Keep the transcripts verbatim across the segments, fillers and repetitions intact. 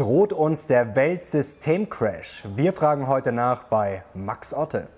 Droht uns der Weltsystemcrash? Wir fragen heute nach bei Max Otte.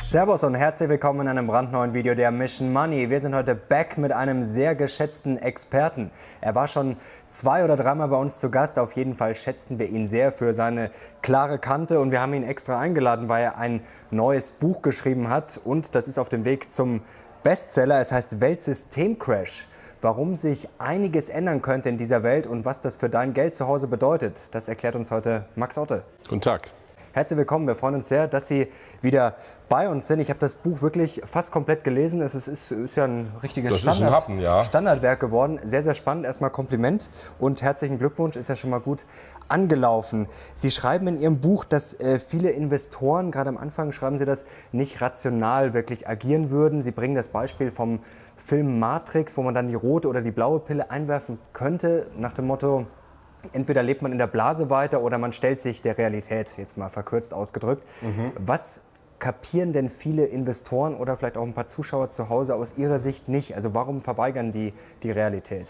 Servus und herzlich willkommen in einem brandneuen Video der Mission Money. Wir sind heute back mit einem sehr geschätzten Experten. Er war schon zwei oder dreimal bei uns zu Gast. Auf jeden Fall schätzen wir ihn sehr für seine klare Kante und wir haben ihn extra eingeladen, weil er ein neues Buch geschrieben hat und das ist auf dem Weg zum Bestseller. Es heißt Weltsystemcrash. Warum sich einiges ändern könnte in dieser Welt und was das für dein Geld zu Hause bedeutet, das erklärt uns heute Max Otte. Guten Tag. Herzlich willkommen, wir freuen uns sehr, dass Sie wieder bei uns sind. Ich habe das Buch wirklich fast komplett gelesen. Es ist, ist, ist ja ein richtiges Standard, ein Happen, ja. Standardwerk geworden. Sehr, sehr spannend. Erstmal Kompliment und herzlichen Glückwunsch. Ist ja schon mal gut angelaufen. Sie schreiben in Ihrem Buch, dass äh, viele Investoren, gerade am Anfang schreiben Sie das, nicht rational wirklich agieren würden. Sie bringen das Beispiel vom Film Matrix, wo man dann die rote oder die blaue Pille einwerfen könnte, nach dem Motto: Entweder lebt man in der Blase weiter oder man stellt sich der Realität, jetzt mal verkürzt ausgedrückt. Mhm. Was kapieren denn viele Investoren oder vielleicht auch ein paar Zuschauer zu Hause aus ihrer Sicht nicht? Also warum verweigern die die Realität?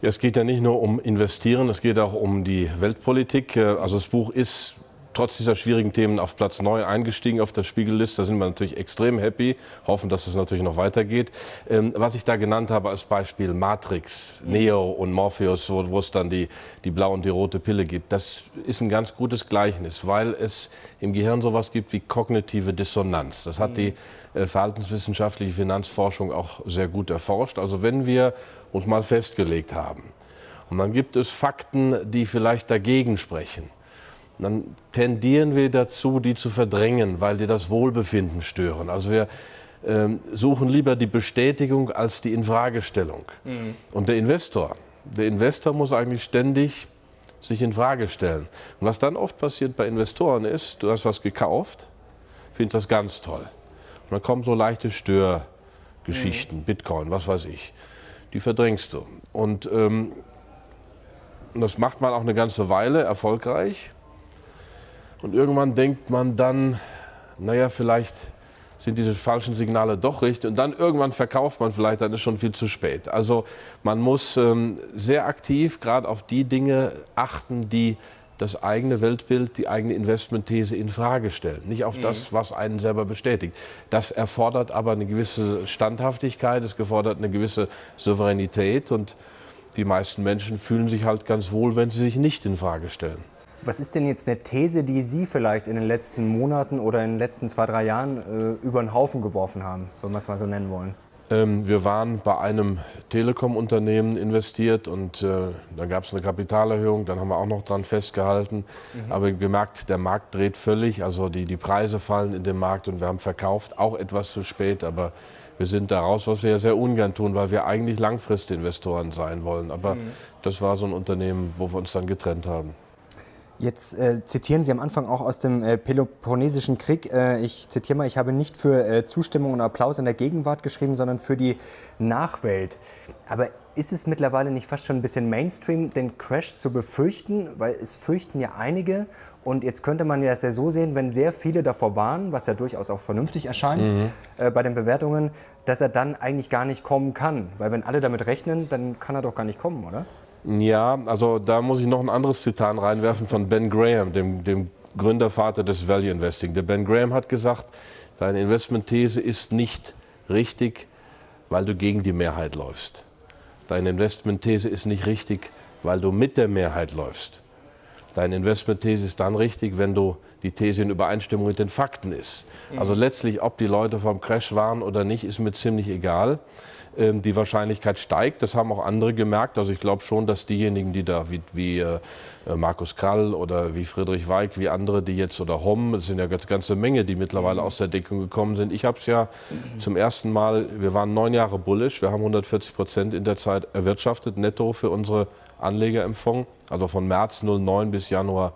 Ja, es geht ja nicht nur um Investieren, es geht auch um die Weltpolitik. Also das Buch ist trotz dieser schwierigen Themen auf Platz neun eingestiegen auf der Spiegellist. Da sind wir natürlich extrem happy, hoffen, dass es natürlich noch weitergeht. Ähm, was ich da genannt habe als Beispiel Matrix, Neo und Morpheus, wo, wo es dann die, die blaue und die rote Pille gibt, das ist ein ganz gutes Gleichnis, weil es im Gehirn sowas gibt wie kognitive Dissonanz. Das hat die äh, verhaltenswissenschaftliche Finanzforschung auch sehr gut erforscht. Also wenn wir uns mal festgelegt haben und dann gibt es Fakten, die vielleicht dagegen sprechen, dann tendieren wir dazu, die zu verdrängen, weil die das Wohlbefinden stören. Also wir äh, suchen lieber die Bestätigung als die Infragestellung. Mhm. Und der Investor, der Investor muss eigentlich ständig sich in Frage stellen. Und was dann oft passiert bei Investoren ist, du hast was gekauft, findest das ganz toll. Und dann kommen so leichte Störgeschichten, mhm. Bitcoin, was weiß ich. Die verdrängst du. Und ähm, das macht man auch eine ganze Weile erfolgreich. Und irgendwann denkt man dann, naja, vielleicht sind diese falschen Signale doch richtig. Und dann irgendwann verkauft man vielleicht, dann ist schon viel zu spät. Also man muss ähm, sehr aktiv gerade auf die Dinge achten, die das eigene Weltbild, die eigene Investmentthese in Frage stellen. Nicht auf mhm. das, was einen selber bestätigt. Das erfordert aber eine gewisse Standhaftigkeit, es erfordert eine gewisse Souveränität. Und die meisten Menschen fühlen sich halt ganz wohl, wenn sie sich nicht in Frage stellen. Was ist denn jetzt eine These, die Sie vielleicht in den letzten Monaten oder in den letzten zwei, drei Jahren äh, über den Haufen geworfen haben, wenn wir es mal so nennen wollen? Ähm, wir waren bei einem Telekom-Unternehmen investiert und äh, dann gab es eine Kapitalerhöhung, dann haben wir auch noch dran festgehalten. Mhm. Aber gemerkt, der Markt dreht völlig, also die, die Preise fallen in dem Markt und wir haben verkauft, auch etwas zu spät, aber wir sind da raus, was wir ja sehr ungern tun, weil wir eigentlich Langfristinvestoren sein wollen. Aber mhm. das war so ein Unternehmen, wo wir uns dann getrennt haben. Jetzt äh, zitieren Sie am Anfang auch aus dem äh, Peloponnesischen Krieg. Äh, ich zitiere mal, ich habe nicht für äh, Zustimmung und Applaus in der Gegenwart geschrieben, sondern für die Nachwelt. Aber ist es mittlerweile nicht fast schon ein bisschen Mainstream, den Crash zu befürchten? Weil es fürchten ja einige. Und jetzt könnte man das ja so sehen, wenn sehr viele davor warnen, was ja durchaus auch vernünftig erscheint mhm. äh, bei den Bewertungen, dass er dann eigentlich gar nicht kommen kann. Weil wenn alle damit rechnen, dann kann er doch gar nicht kommen, oder? Ja, also da muss ich noch ein anderes Zitat reinwerfen von Ben Graham, dem, dem Gründervater des Value Investing. Der Ben Graham hat gesagt, deine Investmentthese ist nicht richtig, weil du gegen die Mehrheit läufst. Deine Investmentthese ist nicht richtig, weil du mit der Mehrheit läufst. Deine Investmentthese ist dann richtig, wenn du die These in Übereinstimmung mit den Fakten ist. Mhm. Also letztlich, ob die Leute vom Crash waren oder nicht, ist mir ziemlich egal. Ähm, die Wahrscheinlichkeit steigt, das haben auch andere gemerkt. Also ich glaube schon, dass diejenigen, die da wie, wie äh, Markus Krall oder wie Friedrich Weig, wie andere, die jetzt oder Homm, es sind ja eine ganze Menge, die mittlerweile aus der Deckung gekommen sind. Ich habe es ja mhm. zum ersten Mal, wir waren neun Jahre bullish, wir haben hundertvierzig Prozent in der Zeit erwirtschaftet, netto für unsere Anleger im Fonds, also von März neunzehn bis Januar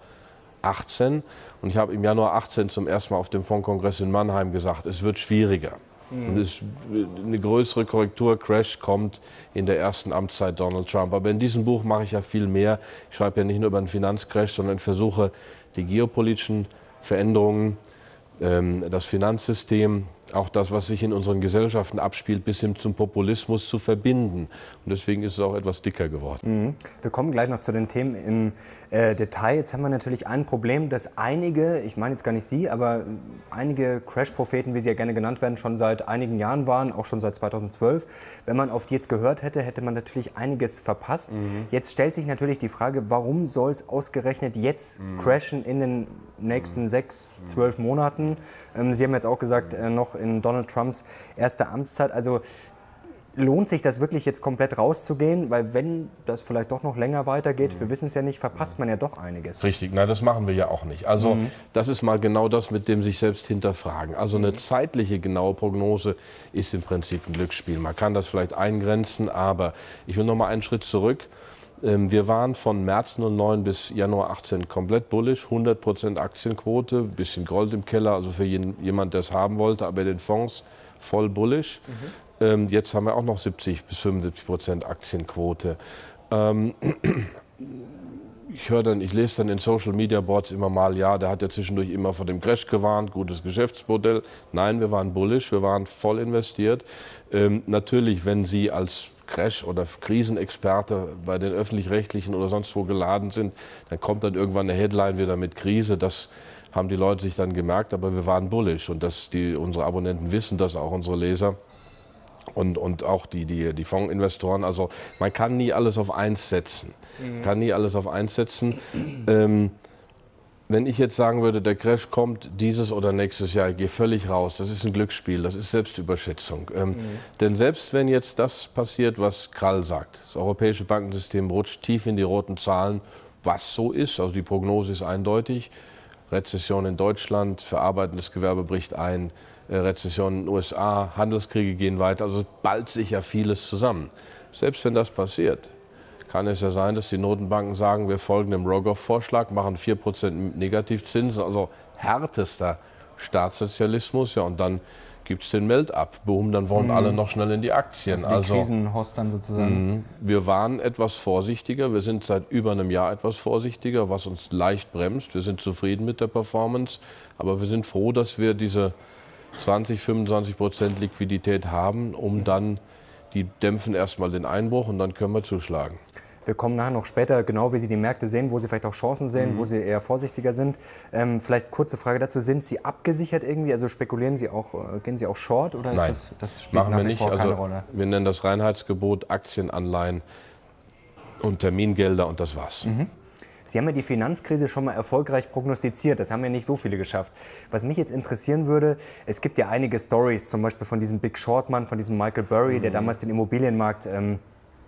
achtzehn. Und ich habe im Januar achtzehn zum ersten Mal auf dem Fondskongress in Mannheim gesagt, es wird schwieriger. Mhm. Und es, eine größere Korrektur, Crash kommt in der ersten Amtszeit Donald Trump. Aber in diesem Buch mache ich ja viel mehr. Ich schreibe ja nicht nur über den Finanzcrash, sondern versuche die geopolitischen Veränderungen, ähm, das Finanzsystem, auch das, was sich in unseren Gesellschaften abspielt, bis hin zum Populismus zu verbinden. Und deswegen ist es auch etwas dicker geworden. Mhm. Wir kommen gleich noch zu den Themen im äh, Detail. Jetzt haben wir natürlich ein Problem, dass einige, ich meine jetzt gar nicht Sie, aber einige Crash-Propheten, wie sie ja gerne genannt werden, schon seit einigen Jahren waren, auch schon seit zweitausendzwölf. Wenn man auf die jetzt gehört hätte, hätte man natürlich einiges verpasst. Mhm. Jetzt stellt sich natürlich die Frage, warum soll es ausgerechnet jetzt mhm. crashen in den nächsten mhm. sechs, zwölf Monaten? Ähm, Sie haben jetzt auch gesagt, äh, noch in Donald Trumps erster Amtszeit. Also lohnt sich das wirklich jetzt komplett rauszugehen? Weil wenn das vielleicht doch noch länger weitergeht, mhm. wir wissen es ja nicht, verpasst man ja doch einiges. Richtig, na, das machen wir ja auch nicht. Also mhm. das ist mal genau das, mit dem sich selbst hinterfragen. Also eine zeitliche genaue Prognose ist im Prinzip ein Glücksspiel. Man kann das vielleicht eingrenzen, aber ich will noch mal einen Schritt zurück. Wir waren von März neunzehn bis Januar achtzehn komplett bullish, hundert Prozent Aktienquote, ein bisschen Gold im Keller, also für jeden, jemand, der es haben wollte, aber in den Fonds voll bullish. Mhm. Ähm, jetzt haben wir auch noch siebzig bis fünfundsiebzig Prozent Aktienquote. Ähm, ich höre dann, ich lese dann in Social Media Boards immer mal, ja, der hat ja zwischendurch immer vor dem Crash gewarnt, gutes Geschäftsmodell. Nein, wir waren bullish, wir waren voll investiert. Ähm, natürlich, wenn Sie als Crash- oder Krisenexperte bei den Öffentlich-Rechtlichen oder sonst wo geladen sind, dann kommt dann irgendwann eine Headline wieder mit Krise. Das haben die Leute sich dann gemerkt, aber wir waren bullish. Und das, die, unsere Abonnenten wissen das, auch unsere Leser und, und auch die, die, die Fondsinvestoren. Also man kann nie alles auf eins setzen. Mhm. kann nie alles auf eins setzen. Ähm, Wenn ich jetzt sagen würde, der Crash kommt dieses oder nächstes Jahr, ich gehe völlig raus, das ist ein Glücksspiel, das ist Selbstüberschätzung. Ähm, mhm. Denn selbst wenn jetzt das passiert, was Krall sagt, das europäische Bankensystem rutscht tief in die roten Zahlen, was so ist, also die Prognose ist eindeutig, Rezession in Deutschland, verarbeitendes Gewerbe bricht ein, Rezession in den U S A, Handelskriege gehen weiter, also es ballt sich ja vieles zusammen. Selbst wenn das passiert, kann es ja sein, dass die Notenbanken sagen, wir folgen dem Rogoff-Vorschlag, machen vier Prozent Negativzinsen, also härtester Staatssozialismus. Ja, und dann gibt es den Meld ab. Boom, dann wollen mhm. alle noch schnell in die Aktien. Also, die also Krisenhostern sozusagen. Mh, wir waren etwas vorsichtiger. Wir sind seit über einem Jahr etwas vorsichtiger, was uns leicht bremst. Wir sind zufrieden mit der Performance, aber wir sind froh, dass wir diese zwanzig, fünfundzwanzig Prozent Liquidität haben, um dann... Die dämpfen erstmal den Einbruch und dann können wir zuschlagen. Wir kommen nachher noch später, genau wie Sie die Märkte sehen, wo Sie vielleicht auch Chancen sehen, mhm. wo Sie eher vorsichtiger sind. Ähm, vielleicht kurze Frage dazu, sind Sie abgesichert irgendwie? Also spekulieren Sie auch, gehen Sie auch short oder ist Nein. das, das spielt Machen nach wir wie nicht. Vor keine also, Rolle? Wir nennen das Reinheitsgebot, Aktienanleihen und Termingelder und das war's. Mhm. Sie haben ja die Finanzkrise schon mal erfolgreich prognostiziert. Das haben ja nicht so viele geschafft. Was mich jetzt interessieren würde, es gibt ja einige Stories, zum Beispiel von diesem Big Short-Mann, von diesem Michael Burry, mhm. der damals den Immobilienmarkt ähm,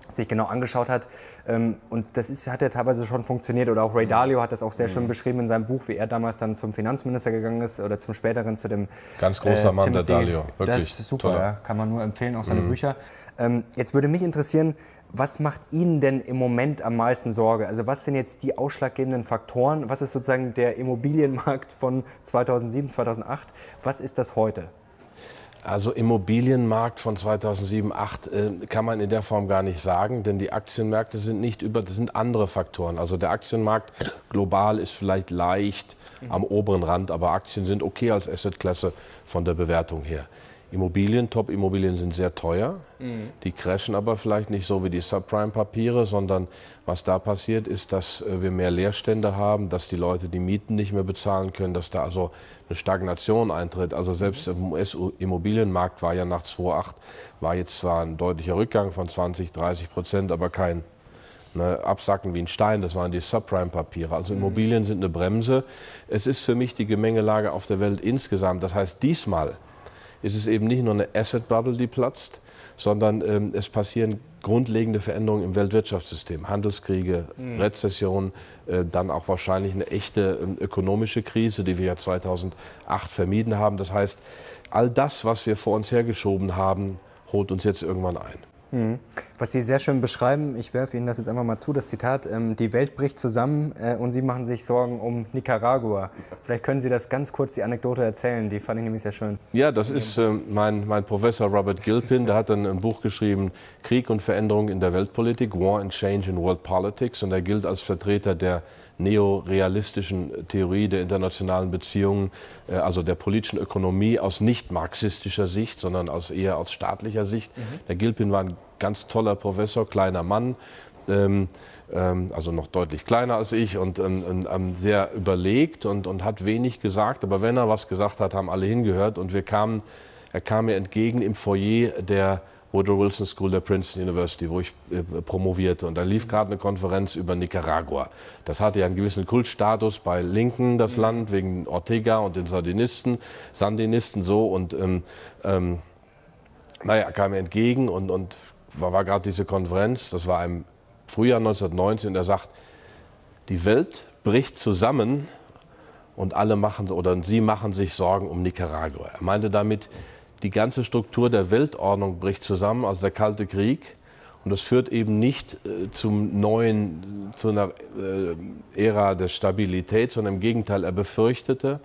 sich genau angeschaut hat. Ähm, und das ist, hat ja teilweise schon funktioniert. Oder auch Ray Dalio hat das auch sehr mhm. schön beschrieben in seinem Buch, wie er damals dann zum Finanzminister gegangen ist oder zum späteren, zu dem... Ganz großer äh, Mann, der Dalio. Wirklich. Das ist super, ja. Kann man nur empfehlen, auch seine mhm. Bücher. Ähm, jetzt würde mich interessieren, was macht Ihnen denn im Moment am meisten Sorge? Also was sind jetzt die ausschlaggebenden Faktoren? Was ist sozusagen der Immobilienmarkt von zweitausendsieben, zweitausendacht? Was ist das heute? Also Immobilienmarkt von zweitausendsieben, zweitausendacht äh, kann man in der Form gar nicht sagen, denn die Aktienmärkte sind nicht über, das sind andere Faktoren. Also der Aktienmarkt global ist vielleicht leicht mhm. am oberen Rand, aber Aktien sind okay als Assetklasse von der Bewertung her. Immobilien, Top-Immobilien sind sehr teuer, mhm. die crashen aber vielleicht nicht so wie die Subprime-Papiere, sondern was da passiert ist, dass wir mehr Leerstände haben, dass die Leute die Mieten nicht mehr bezahlen können, dass da also eine Stagnation eintritt. Also selbst im U S-Immobilienmarkt war ja nach zweitausendacht, war jetzt zwar ein deutlicher Rückgang von zwanzig, dreißig Prozent, aber kein ne, Absacken wie ein Stein, das waren die Subprime-Papiere. Also mhm. Immobilien sind eine Bremse. Es ist für mich die Gemengelage auf der Welt insgesamt, das heißt diesmal ist es eben nicht nur eine Asset-Bubble, die platzt, sondern ähm, es passieren grundlegende Veränderungen im Weltwirtschaftssystem. Handelskriege, mhm. Rezession, äh, dann auch wahrscheinlich eine echte ähm, ökonomische Krise, die wir ja zweitausendacht vermieden haben. Das heißt, all das, was wir vor uns hergeschoben haben, holt uns jetzt irgendwann ein. Mhm. Was Sie sehr schön beschreiben, ich werfe Ihnen das jetzt einfach mal zu, das Zitat, ähm, die Welt bricht zusammen äh, und Sie machen sich Sorgen um Nicaragua. Vielleicht können Sie das ganz kurz, die Anekdote erzählen, die fand ich nämlich sehr schön. Ja, das ist äh, mein, mein Professor Robert Gilpin, der hat dann ein Buch geschrieben, Krieg und Veränderung in der Weltpolitik, War and Change in World Politics, und er gilt als Vertreter der neorealistischen Theorie der internationalen Beziehungen, also der politischen Ökonomie aus nicht marxistischer Sicht, sondern aus eher aus staatlicher Sicht. Mhm. Der Gilpin war ein ganz toller Professor, kleiner Mann, ähm, ähm, also noch deutlich kleiner als ich und ähm, ähm, sehr überlegt und, und hat wenig gesagt. Aber wenn er was gesagt hat, haben alle hingehört und wir kamen, er kam mir entgegen im Foyer der Woodrow Wilson School der Princeton University, wo ich äh, promovierte. Und da lief gerade eine Konferenz über Nicaragua. Das hatte ja einen gewissen Kultstatus bei Linken, das mhm. Land, wegen Ortega und den Sandinisten, Sandinisten so. Und ähm, ähm, naja, kam mir entgegen und, und war, war gerade diese Konferenz, das war im Frühjahr neunzehnhundertneunzig, und er sagt, die Welt bricht zusammen und alle machen, oder sie machen sich Sorgen um Nicaragua. Er meinte damit, die ganze Struktur der Weltordnung bricht zusammen, also der Kalte Krieg. Und das führt eben nicht äh, zum neuen, zu einer äh, Ära der Stabilität, sondern im Gegenteil, er befürchtete,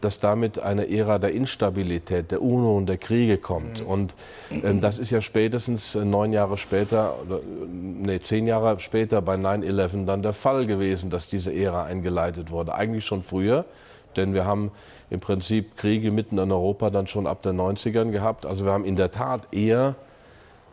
dass damit eine Ära der Instabilität, der Unruhen, der Kriege kommt. Mhm. Und äh, das ist ja spätestens äh, neun Jahre später, oder, nee, zehn Jahre später bei nine eleven dann der Fall gewesen, dass diese Ära eingeleitet wurde. Eigentlich schon früher. Denn wir haben im Prinzip Kriege mitten in Europa dann schon ab den neunzigern gehabt. Also wir haben in der Tat eher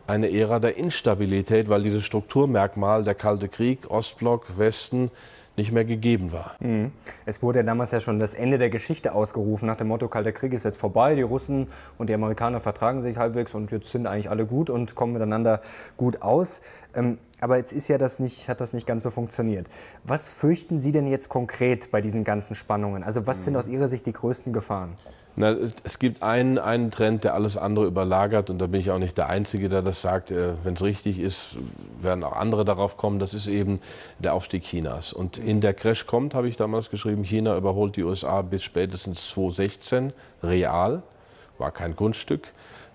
eine Ära der Instabilität, weil dieses Strukturmerkmal der Kalte Krieg, Ostblock, Westen nicht mehr gegeben war. Mhm. Es wurde ja damals ja schon das Ende der Geschichte ausgerufen, nach dem Motto, Kalter Krieg ist jetzt vorbei, die Russen und die Amerikaner vertragen sich halbwegs und jetzt sind eigentlich alle gut und kommen miteinander gut aus. Ähm, aber jetzt ist ja das nicht, hat das nicht ganz so funktioniert. Was fürchten Sie denn jetzt konkret bei diesen ganzen Spannungen? Also was mhm. sind aus Ihrer Sicht die größten Gefahren? Na, es gibt einen, einen Trend, der alles andere überlagert, und da bin ich auch nicht der Einzige, der das sagt. Wenn es richtig ist, werden auch andere darauf kommen. Das ist eben der Aufstieg Chinas. Und in der Crash kommt, habe ich damals geschrieben, China überholt die U S A bis spätestens zweitausendsechzehn, real, war kein Kunststück.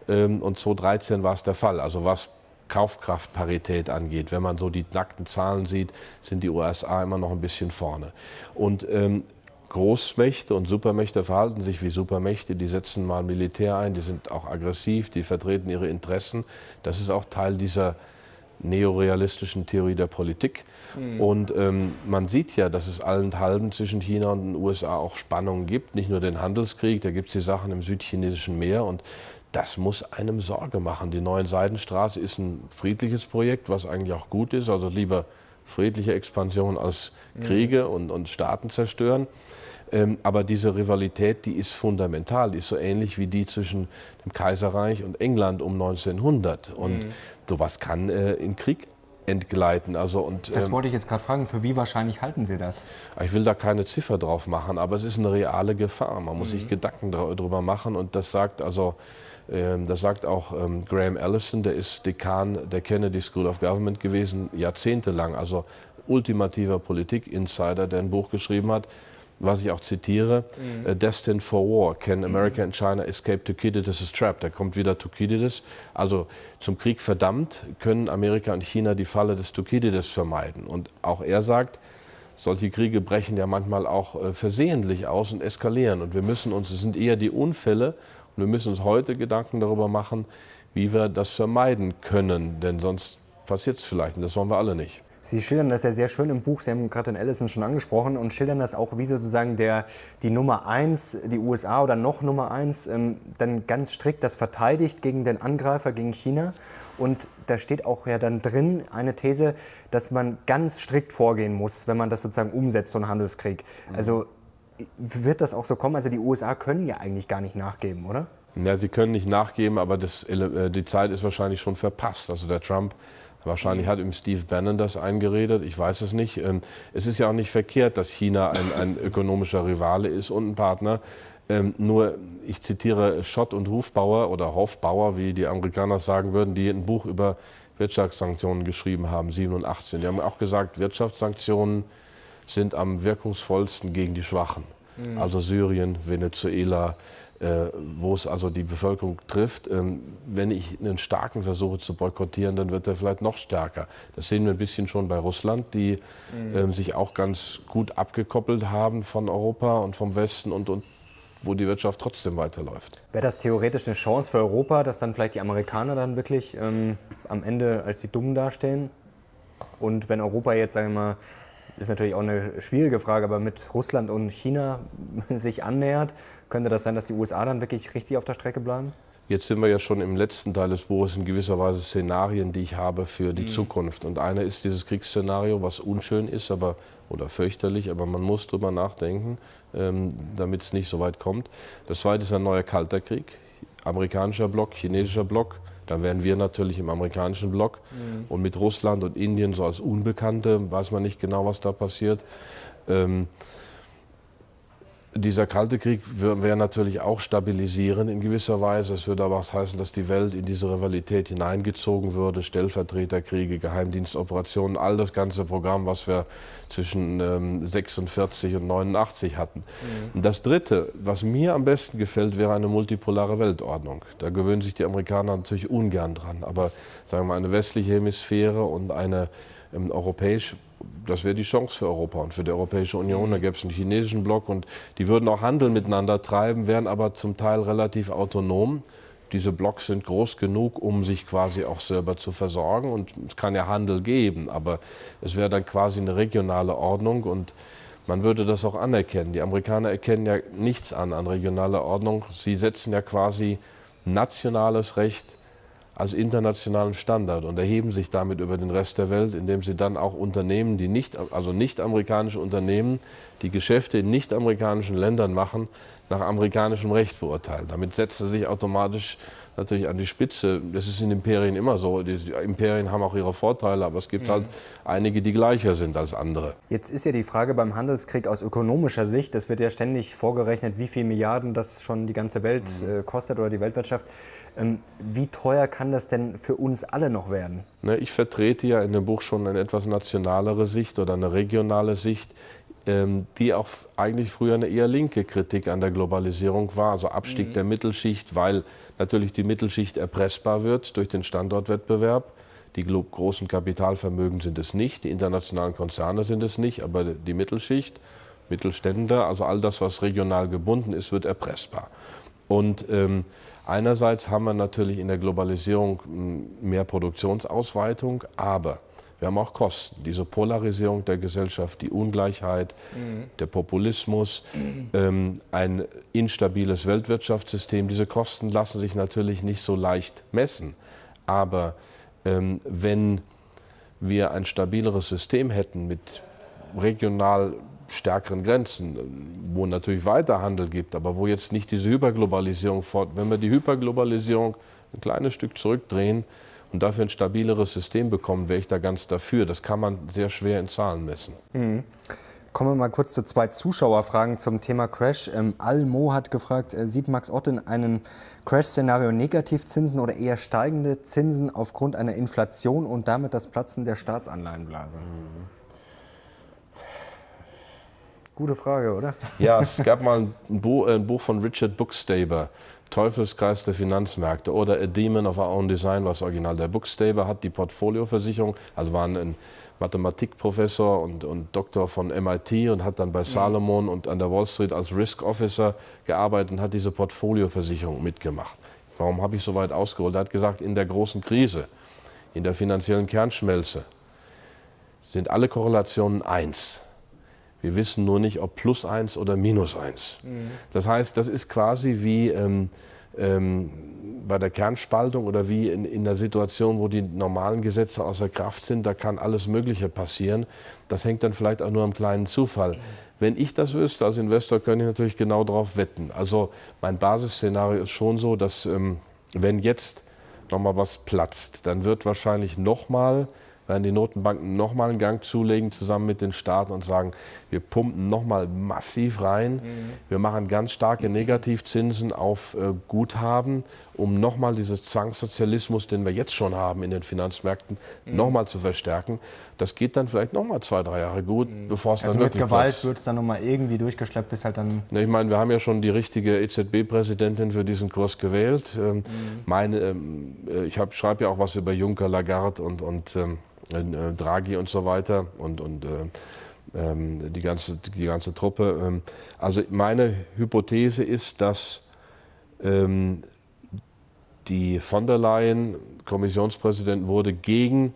Und zweitausenddreizehn war es der Fall. Also was Kaufkraftparität angeht, wenn man so die nackten Zahlen sieht, sind die U S A immer noch ein bisschen vorne. Und ähm, Großmächte und Supermächte verhalten sich wie Supermächte, die setzen mal Militär ein, die sind auch aggressiv, die vertreten ihre Interessen. Das ist auch Teil dieser neorealistischen Theorie der Politik. Mhm. Und ähm, man sieht ja, dass es allenthalben zwischen China und den U S A auch Spannungen gibt, nicht nur den Handelskrieg, da gibt es die Sachen im südchinesischen Meer, und das muss einem Sorge machen. Die Neuen Seidenstraße ist ein friedliches Projekt, was eigentlich auch gut ist, also lieber friedliche Expansion als Kriege und, und Staaten zerstören. Ähm, aber diese Rivalität, die ist fundamental. Die ist so ähnlich wie die zwischen dem Kaiserreich und England um neunzehnhundert. Und mhm. sowas kann äh, in Krieg entgleiten. Also, und, ähm, das wollte ich jetzt gerade fragen. Für wie wahrscheinlich halten Sie das? Ich will da keine Ziffer drauf machen, aber es ist eine reale Gefahr. Man muss mhm. sich Gedanken darüber machen. Und das sagt also... Das sagt auch ähm, Graham Allison, der ist Dekan der Kennedy School of Government gewesen, jahrzehntelang, also ultimativer Politik-Insider, der ein Buch geschrieben hat, was ich auch zitiere, mhm. Destined for War, Can America mhm. and China Escape Thucydides' Trap? Da kommt wieder Thucydides, also zum Krieg verdammt, können Amerika und China die Falle des Thucydides vermeiden. Und auch er sagt, solche Kriege brechen ja manchmal auch äh, versehentlich aus und eskalieren. Und wir müssen uns, es sind eher die Unfälle, wir müssen uns heute Gedanken darüber machen, wie wir das vermeiden können, denn sonst passiert es vielleicht, und das wollen wir alle nicht. Sie schildern das ja sehr schön im Buch, Sie haben gerade den Allison schon angesprochen, und schildern das auch, wie sozusagen der, die Nummer eins, die U S A oder noch Nummer eins, ähm, dann ganz strikt das verteidigt gegen den Angreifer, gegen China. Und da steht auch ja dann drin eine These, dass man ganz strikt vorgehen muss, wenn man das sozusagen umsetzt, so einen Handelskrieg. Also wird das auch so kommen? Also die U S A können ja eigentlich gar nicht nachgeben, oder? Ja, sie können nicht nachgeben, aber das, die Zeit ist wahrscheinlich schon verpasst. Also der Trump wahrscheinlich hat ihm Steve Bannon das eingeredet, ich weiß es nicht. Es ist ja auch nicht verkehrt, dass China ein, ein ökonomischer Rivale ist und ein Partner. Ähm, nur, ich zitiere Schott und Hofbauer, oder Hofbauer, wie die Amerikaner sagen würden, die ein Buch über Wirtschaftssanktionen geschrieben haben, siebenundachtzig. Die haben auch gesagt, Wirtschaftssanktionen sind am wirkungsvollsten gegen die Schwachen. Mhm. Also Syrien, Venezuela, äh, wo es also die Bevölkerung trifft. Ähm, wenn ich einen Starken versuche zu boykottieren, dann wird er vielleicht noch stärker. Das sehen wir ein bisschen schon bei Russland, die mhm. ähm, sich auch ganz gut abgekoppelt haben von Europa und vom Westen, und, und wo die Wirtschaft trotzdem weiterläuft. Wäre das theoretisch eine Chance für Europa, dass dann vielleicht die Amerikaner dann wirklich ähm, am Ende als die Dummen dastehen? Und wenn Europa jetzt, sagen wir mal, ist natürlich auch eine schwierige Frage, aber mit Russland und China sich annähert, könnte das sein, dass die U S A dann wirklich richtig auf der Strecke bleiben? Jetzt sind wir ja schon im letzten Teil des Buches, in gewisser Weise Szenarien, die ich habe für die mhm. Zukunft. Und einer ist dieses Kriegsszenario, was unschön ist aber, oder fürchterlich, aber man muss drüber nachdenken, ähm, damit es nicht so weit kommt. Das zweite ist ein neuer Kalter Krieg, amerikanischer Block, chinesischer Block. Da wären wir natürlich im amerikanischen Block. Mhm. Und mit Russland und Indien so als Unbekannte weiß man nicht genau, was da passiert. Ähm, Dieser Kalte Krieg wäre natürlich auch stabilisierend in gewisser Weise. Es würde aber auch heißen, dass die Welt in diese Rivalität hineingezogen würde. Stellvertreterkriege, Geheimdienstoperationen, all das ganze Programm, was wir zwischen ähm, sechsundvierzig und neunundachtzig hatten. Mhm. Und das Dritte, was mir am besten gefällt, wäre eine multipolare Weltordnung. Da gewöhnen sich die Amerikaner natürlich ungern dran. Aber sagen wir mal, eine westliche Hemisphäre und eine ähm, europäische, das wäre die Chance für Europa und für die Europäische Union. Da gäbe es einen chinesischen Block und die würden auch Handel miteinander treiben, wären aber zum Teil relativ autonom. Diese Blocks sind groß genug, um sich quasi auch selber zu versorgen, und es kann ja Handel geben, aber es wäre dann quasi eine regionale Ordnung und man würde das auch anerkennen. Die Amerikaner erkennen ja nichts an an regionaler Ordnung. Sie setzen ja quasi nationales Recht als internationalen Standard und erheben sich damit über den Rest der Welt, indem sie dann auch Unternehmen, die nicht, also nicht-amerikanische Unternehmen, die Geschäfte in nicht-amerikanischen Ländern machen, nach amerikanischem Recht beurteilen. Damit setzt er sich automatisch natürlich an die Spitze. Das ist in Imperien immer so. Die Imperien haben auch ihre Vorteile, aber es gibt mhm. halt einige, die gleicher sind als andere. Jetzt ist ja die Frage beim Handelskrieg aus ökonomischer Sicht. Das wird ja ständig vorgerechnet, wie viele Milliarden das schon die ganze Welt mhm. äh, kostet oder die Weltwirtschaft. Ähm, wie teuer kann das denn für uns alle noch werden? Na, ich vertrete ja in dem Buch schon eine etwas nationalere Sicht oder eine regionale Sicht, die auch eigentlich früher eine eher linke Kritik an der Globalisierung war, also Abstieg mhm. der Mittelschicht, weil natürlich die Mittelschicht erpressbar wird durch den Standortwettbewerb. Die großen Kapitalvermögen sind es nicht, die internationalen Konzerne sind es nicht, aber die Mittelschicht, Mittelständler, also all das, was regional gebunden ist, wird erpressbar. Und ähm, einerseits haben wir natürlich in der Globalisierung mehr Produktionsausweitung, aber wir haben auch Kosten, diese Polarisierung der Gesellschaft, die Ungleichheit, mhm. der Populismus, mhm. ähm, ein instabiles Weltwirtschaftssystem. Diese Kosten lassen sich natürlich nicht so leicht messen. Aber ähm, wenn wir ein stabileres System hätten mit regional stärkeren Grenzen, wo natürlich weiter Handel gibt, aber wo jetzt nicht diese Hyperglobalisierung fort, wenn wir die Hyperglobalisierung ein kleines Stück zurückdrehen, und dafür ein stabileres System bekommen, wäre ich da ganz dafür. Das kann man sehr schwer in Zahlen messen. Mhm. Kommen wir mal kurz zu zwei Zuschauerfragen zum Thema Crash. Ähm, Al-Mo hat gefragt, äh, sieht Max Otte in einem Crash-Szenario Negativzinsen oder eher steigende Zinsen aufgrund einer Inflation und damit das Platzen der Staatsanleihenblase? Mhm. Gute Frage, oder? Ja, es gab mal ein Buch, ein Buch von Richard Bookstaber, Teufelskreis der Finanzmärkte oder A Demon of Our Own Design, was original. Der Bookstaber hat die Portfolioversicherung, also war ein Mathematikprofessor und, und Doktor von M I T und hat dann bei Salomon und an der Wall Street als Risk Officer gearbeitet und hat diese Portfolioversicherung mitgemacht. Warum habe ich so weit ausgeholt? Er hat gesagt, in der großen Krise, in der finanziellen Kernschmelze sind alle Korrelationen eins. Wir wissen nur nicht, ob plus eins oder minus eins. Mhm. Das heißt, das ist quasi wie ähm, ähm, bei der Kernspaltung oder wie in, in der Situation, wo die normalen Gesetze außer Kraft sind. Da kann alles Mögliche passieren. Das hängt dann vielleicht auch nur am kleinen Zufall. Mhm. Wenn ich das wüsste als Investor, könnte ich natürlich genau darauf wetten. Also mein Basisszenario ist schon so, dass ähm, wenn jetzt nochmal was platzt, dann wird wahrscheinlich nochmal werden die Notenbanken nochmal einen Gang zulegen, zusammen mit den Staaten und sagen, wir pumpen nochmal massiv rein, mhm. wir machen ganz starke Negativzinsen auf äh, Guthaben, um nochmal diesen Zwangssozialismus, den wir jetzt schon haben in den Finanzmärkten, mhm. nochmal zu verstärken. Das geht dann vielleicht nochmal zwei, drei Jahre gut, mhm. bevor es dann also wirklich mit Gewalt wird es dann nochmal irgendwie durchgeschleppt, bis halt dann... Na, ich meine, wir haben ja schon die richtige E Z B-Präsidentin für diesen Kurs gewählt. Ähm, mhm. meine, ähm, ich schreibe ja auch was über Juncker, Lagarde und... und ähm, Draghi und so weiter und, und ähm, die ganze, die ganze Truppe. Also meine Hypothese ist, dass ähm, die von der Leyen Kommissionspräsidentin wurde gegen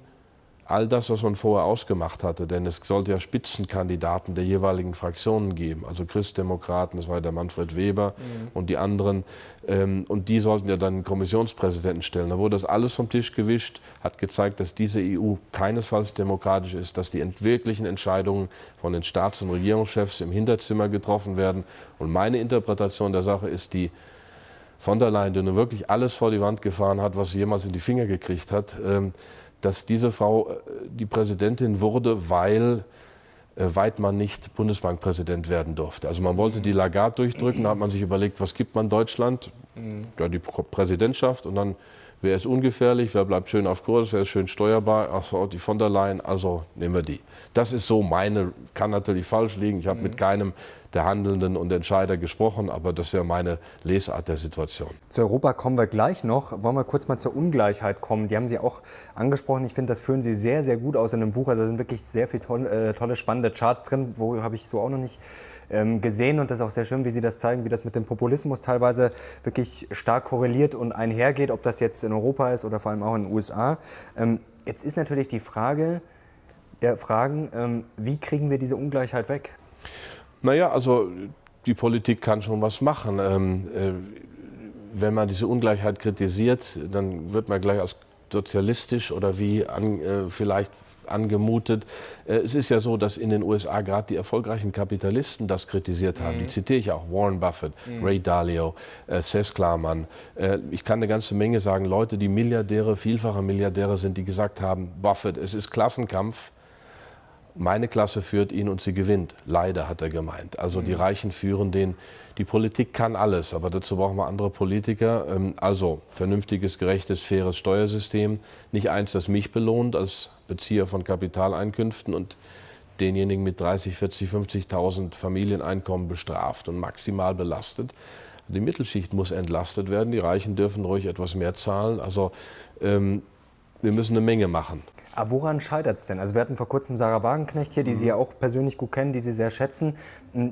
all das, was man vorher ausgemacht hatte. Denn es sollte ja Spitzenkandidaten der jeweiligen Fraktionen geben. Also Christdemokraten, das war der Manfred Weber mhm. und die anderen. Ähm, und die sollten ja dann einen Kommissionspräsidenten stellen. Da wurde das alles vom Tisch gewischt, hat gezeigt, dass diese E U keinesfalls demokratisch ist, dass die wirklichen Entscheidungen von den Staats- und Regierungschefs im Hinterzimmer getroffen werden. Und meine Interpretation der Sache ist die, von der Leyen, die nun wirklich alles vor die Wand gefahren hat, was sie jemals in die Finger gekriegt hat, dass diese Frau die Präsidentin wurde, weil Weidmann nicht Bundesbankpräsident werden durfte. Also man wollte die Lagarde durchdrücken, da hat man sich überlegt, was gibt man Deutschland? Ja, die Präsidentschaft, und dann, wer ist ungefährlich, wer bleibt schön auf Kurs, wer ist schön steuerbar, ach so, die von der Leyen, also nehmen wir die. Das ist so meine, kann natürlich falsch liegen, ich habe mhm. mit keinem der Handelnden und Entscheider gesprochen, aber das wäre meine Lesart der Situation. Zu Europa kommen wir gleich noch. Wollen wir kurz mal zur Ungleichheit kommen? Die haben Sie auch angesprochen. Ich finde, das führen Sie sehr, sehr gut aus in dem Buch. Also da sind wirklich sehr viele tolle, äh, tolle spannende Charts drin, wo habe ich so auch noch nicht ähm, gesehen. Und das ist auch sehr schön, wie Sie das zeigen, wie das mit dem Populismus teilweise wirklich stark korreliert und einhergeht, ob das jetzt in Europa ist oder vor allem auch in den U S A. Ähm, jetzt ist natürlich die Frage der Fragen, ähm, wie kriegen wir diese Ungleichheit weg? Naja, also die Politik kann schon was machen. Ähm, äh, wenn man diese Ungleichheit kritisiert, dann wird man gleich als sozialistisch oder wie an, äh, vielleicht angemutet. Äh, es ist ja so, dass in den U S A gerade die erfolgreichen Kapitalisten das kritisiert haben. Mhm. Die zitiere ich auch. Warren Buffett, mhm. Ray Dalio, äh, Seth Klarman. Äh, ich kann eine ganze Menge sagen. Leute, die Milliardäre, vielfache Milliardäre sind, die gesagt haben, Buffett, es ist Klassenkampf. Meine Klasse führt ihn und sie gewinnt. Leider, hat er gemeint. Also die Reichen führen den. Die Politik kann alles, aber dazu brauchen wir andere Politiker. Also vernünftiges, gerechtes, faires Steuersystem. Nicht eins, das mich belohnt als Bezieher von Kapitaleinkünften und denjenigen mit dreißig, vierzig, fünfzigtausend Familieneinkommen bestraft und maximal belastet. Die Mittelschicht muss entlastet werden. Die Reichen dürfen ruhig etwas mehr zahlen. Also ähm, wir müssen eine Menge machen. Aber woran scheitert es denn? Also wir hatten vor kurzem Sarah Wagenknecht hier, die mhm. Sie ja auch persönlich gut kennen, die Sie sehr schätzen.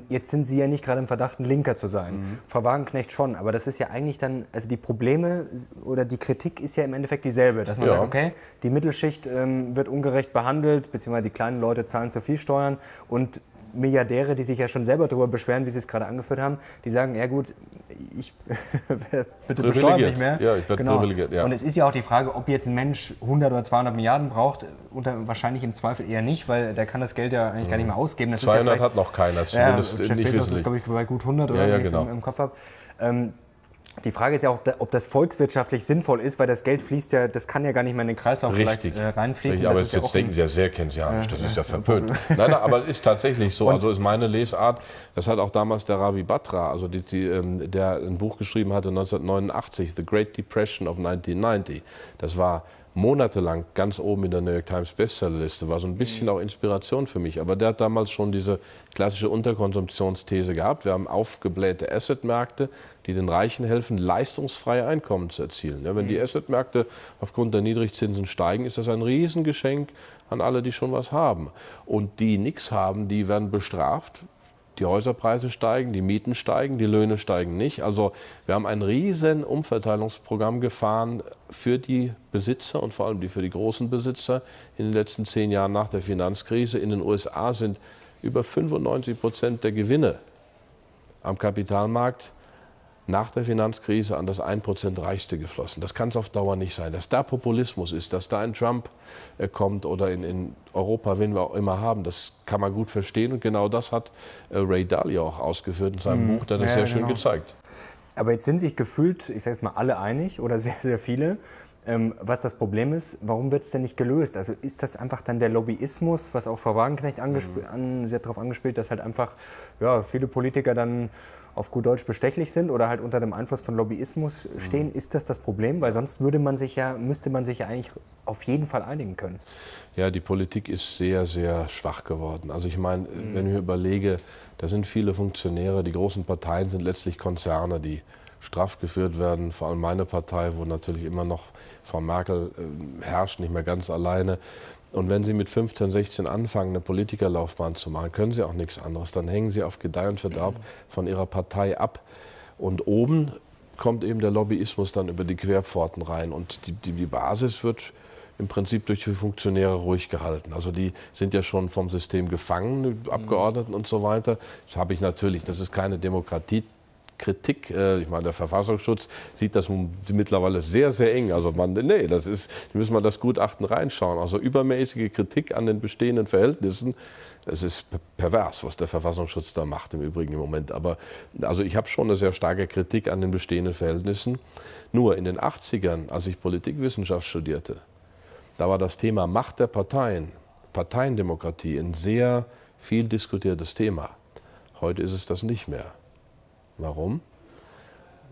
Jetzt sind Sie ja nicht gerade im Verdacht, ein Linker zu sein. Mhm. Frau Wagenknecht schon, aber das ist ja eigentlich dann, also die Probleme oder die Kritik ist ja im Endeffekt dieselbe. Dass man ja. sagt, okay, die Mittelschicht ähm, wird ungerecht behandelt, beziehungsweise die kleinen Leute zahlen zu viel Steuern. Und Milliardäre, die sich ja schon selber darüber beschweren, wie Sie es gerade angeführt haben, die sagen, ja gut, ich bitte besteuert mich mehr. Ja, ich werde genau. privilegiert. Ja. Und es ist ja auch die Frage, ob jetzt ein Mensch hundert oder zweihundert Milliarden braucht, unter, wahrscheinlich im Zweifel eher nicht, weil der kann das Geld ja eigentlich mhm. gar nicht mehr ausgeben. Das zweihundert ist ja hat noch keiner, zumindest ja, Jeff nicht Bezos ist, glaube ich, bei gut hundert oder ja, ja, wenn ich es genau. im, im Kopf habe. Ähm, Die Frage ist ja auch, ob das volkswirtschaftlich sinnvoll ist, weil das Geld fließt ja, das kann ja gar nicht mehr in den Kreislauf Richtig. Äh, reinfließen. Richtig, das aber ist jetzt ja denken Sie ja sehr keynesianisch, das äh, ist ja verpönt. Nein, nein, aber es ist tatsächlich so, und also ist meine Lesart, das hat auch damals der Ravi Batra, also die, die, ähm, der ein Buch geschrieben hatte neunzehnhundertneunundachtzig, The Great Depression of nineteen ninety, das war monatelang ganz oben in der New York Times Bestsellerliste, war so ein bisschen mhm. auch Inspiration für mich, aber der hat damals schon diese klassische Unterkonsumptionsthese gehabt, wir haben aufgeblähte Assetmärkte, die den Reichen helfen, leistungsfreie Einkommen zu erzielen. Ja, wenn die Assetmärkte aufgrund der Niedrigzinsen steigen, ist das ein Riesengeschenk an alle, die schon was haben. Und die nichts haben, die werden bestraft. Die Häuserpreise steigen, die Mieten steigen, die Löhne steigen nicht. Also wir haben ein riesen Umverteilungsprogramm gefahren für die Besitzer und vor allem die für die großen Besitzer in den letzten zehn Jahren nach der Finanzkrise. In den U S A sind über fünfundneunzig Prozent der Gewinne am Kapitalmarkt nach der Finanzkrise an das ein Prozent Reichste geflossen. Das kann es auf Dauer nicht sein. Dass da Populismus ist, dass da ein Trump äh, kommt oder in, in Europa, wen wir auch immer haben, das kann man gut verstehen. Und genau das hat äh, Ray Dalio auch ausgeführt in seinem hm. Buch, der das ja, sehr genau. schön gezeigt. Aber jetzt sind sich gefühlt, ich sage es mal, alle einig oder sehr, sehr viele, ähm, was das Problem ist. Warum wird es denn nicht gelöst? Also ist das einfach dann der Lobbyismus, was auch Frau Wagenknecht angesp- mhm. an, sie hat darauf angespielt, dass halt einfach ja, viele Politiker dann auf gut Deutsch bestechlich sind oder halt unter dem Einfluss von Lobbyismus stehen, ist das das Problem? Weil sonst würde man sich ja, müsste man sich ja eigentlich auf jeden Fall einigen können. Ja, die Politik ist sehr, sehr schwach geworden. Also ich meine, mhm. wenn ich mir überlege, da sind viele Funktionäre, die großen Parteien sind letztlich Konzerne, die straff geführt werden, vor allem meine Partei, wo natürlich immer noch Frau Merkel äh, herrscht, nicht mehr ganz alleine. Und wenn Sie mit fünfzehn, sechzehn anfangen, eine Politikerlaufbahn zu machen, können Sie auch nichts anderes. Dann hängen Sie auf Gedeih und Verderb von Ihrer Partei ab. Und oben kommt eben der Lobbyismus dann über die Querpforten rein. Und die, die, die Basis wird im Prinzip durch die Funktionäre ruhig gehalten. Also die sind ja schon vom System gefangen, die Abgeordneten und so weiter. Das habe ich natürlich, das ist keine Demokratie. Kritik, ich meine, der Verfassungsschutz sieht das mittlerweile sehr, sehr eng. Also man, nee, das ist, da müssen wir das Gutachten reinschauen. Also übermäßige Kritik an den bestehenden Verhältnissen, es ist pervers, was der Verfassungsschutz da macht im Übrigen im Moment. Aber also ich habe schon eine sehr starke Kritik an den bestehenden Verhältnissen. Nur in den achtzigern, als ich Politikwissenschaft studierte, da war das Thema Macht der Parteien, Parteiendemokratie, ein sehr viel diskutiertes Thema. Heute ist es das nicht mehr. Warum?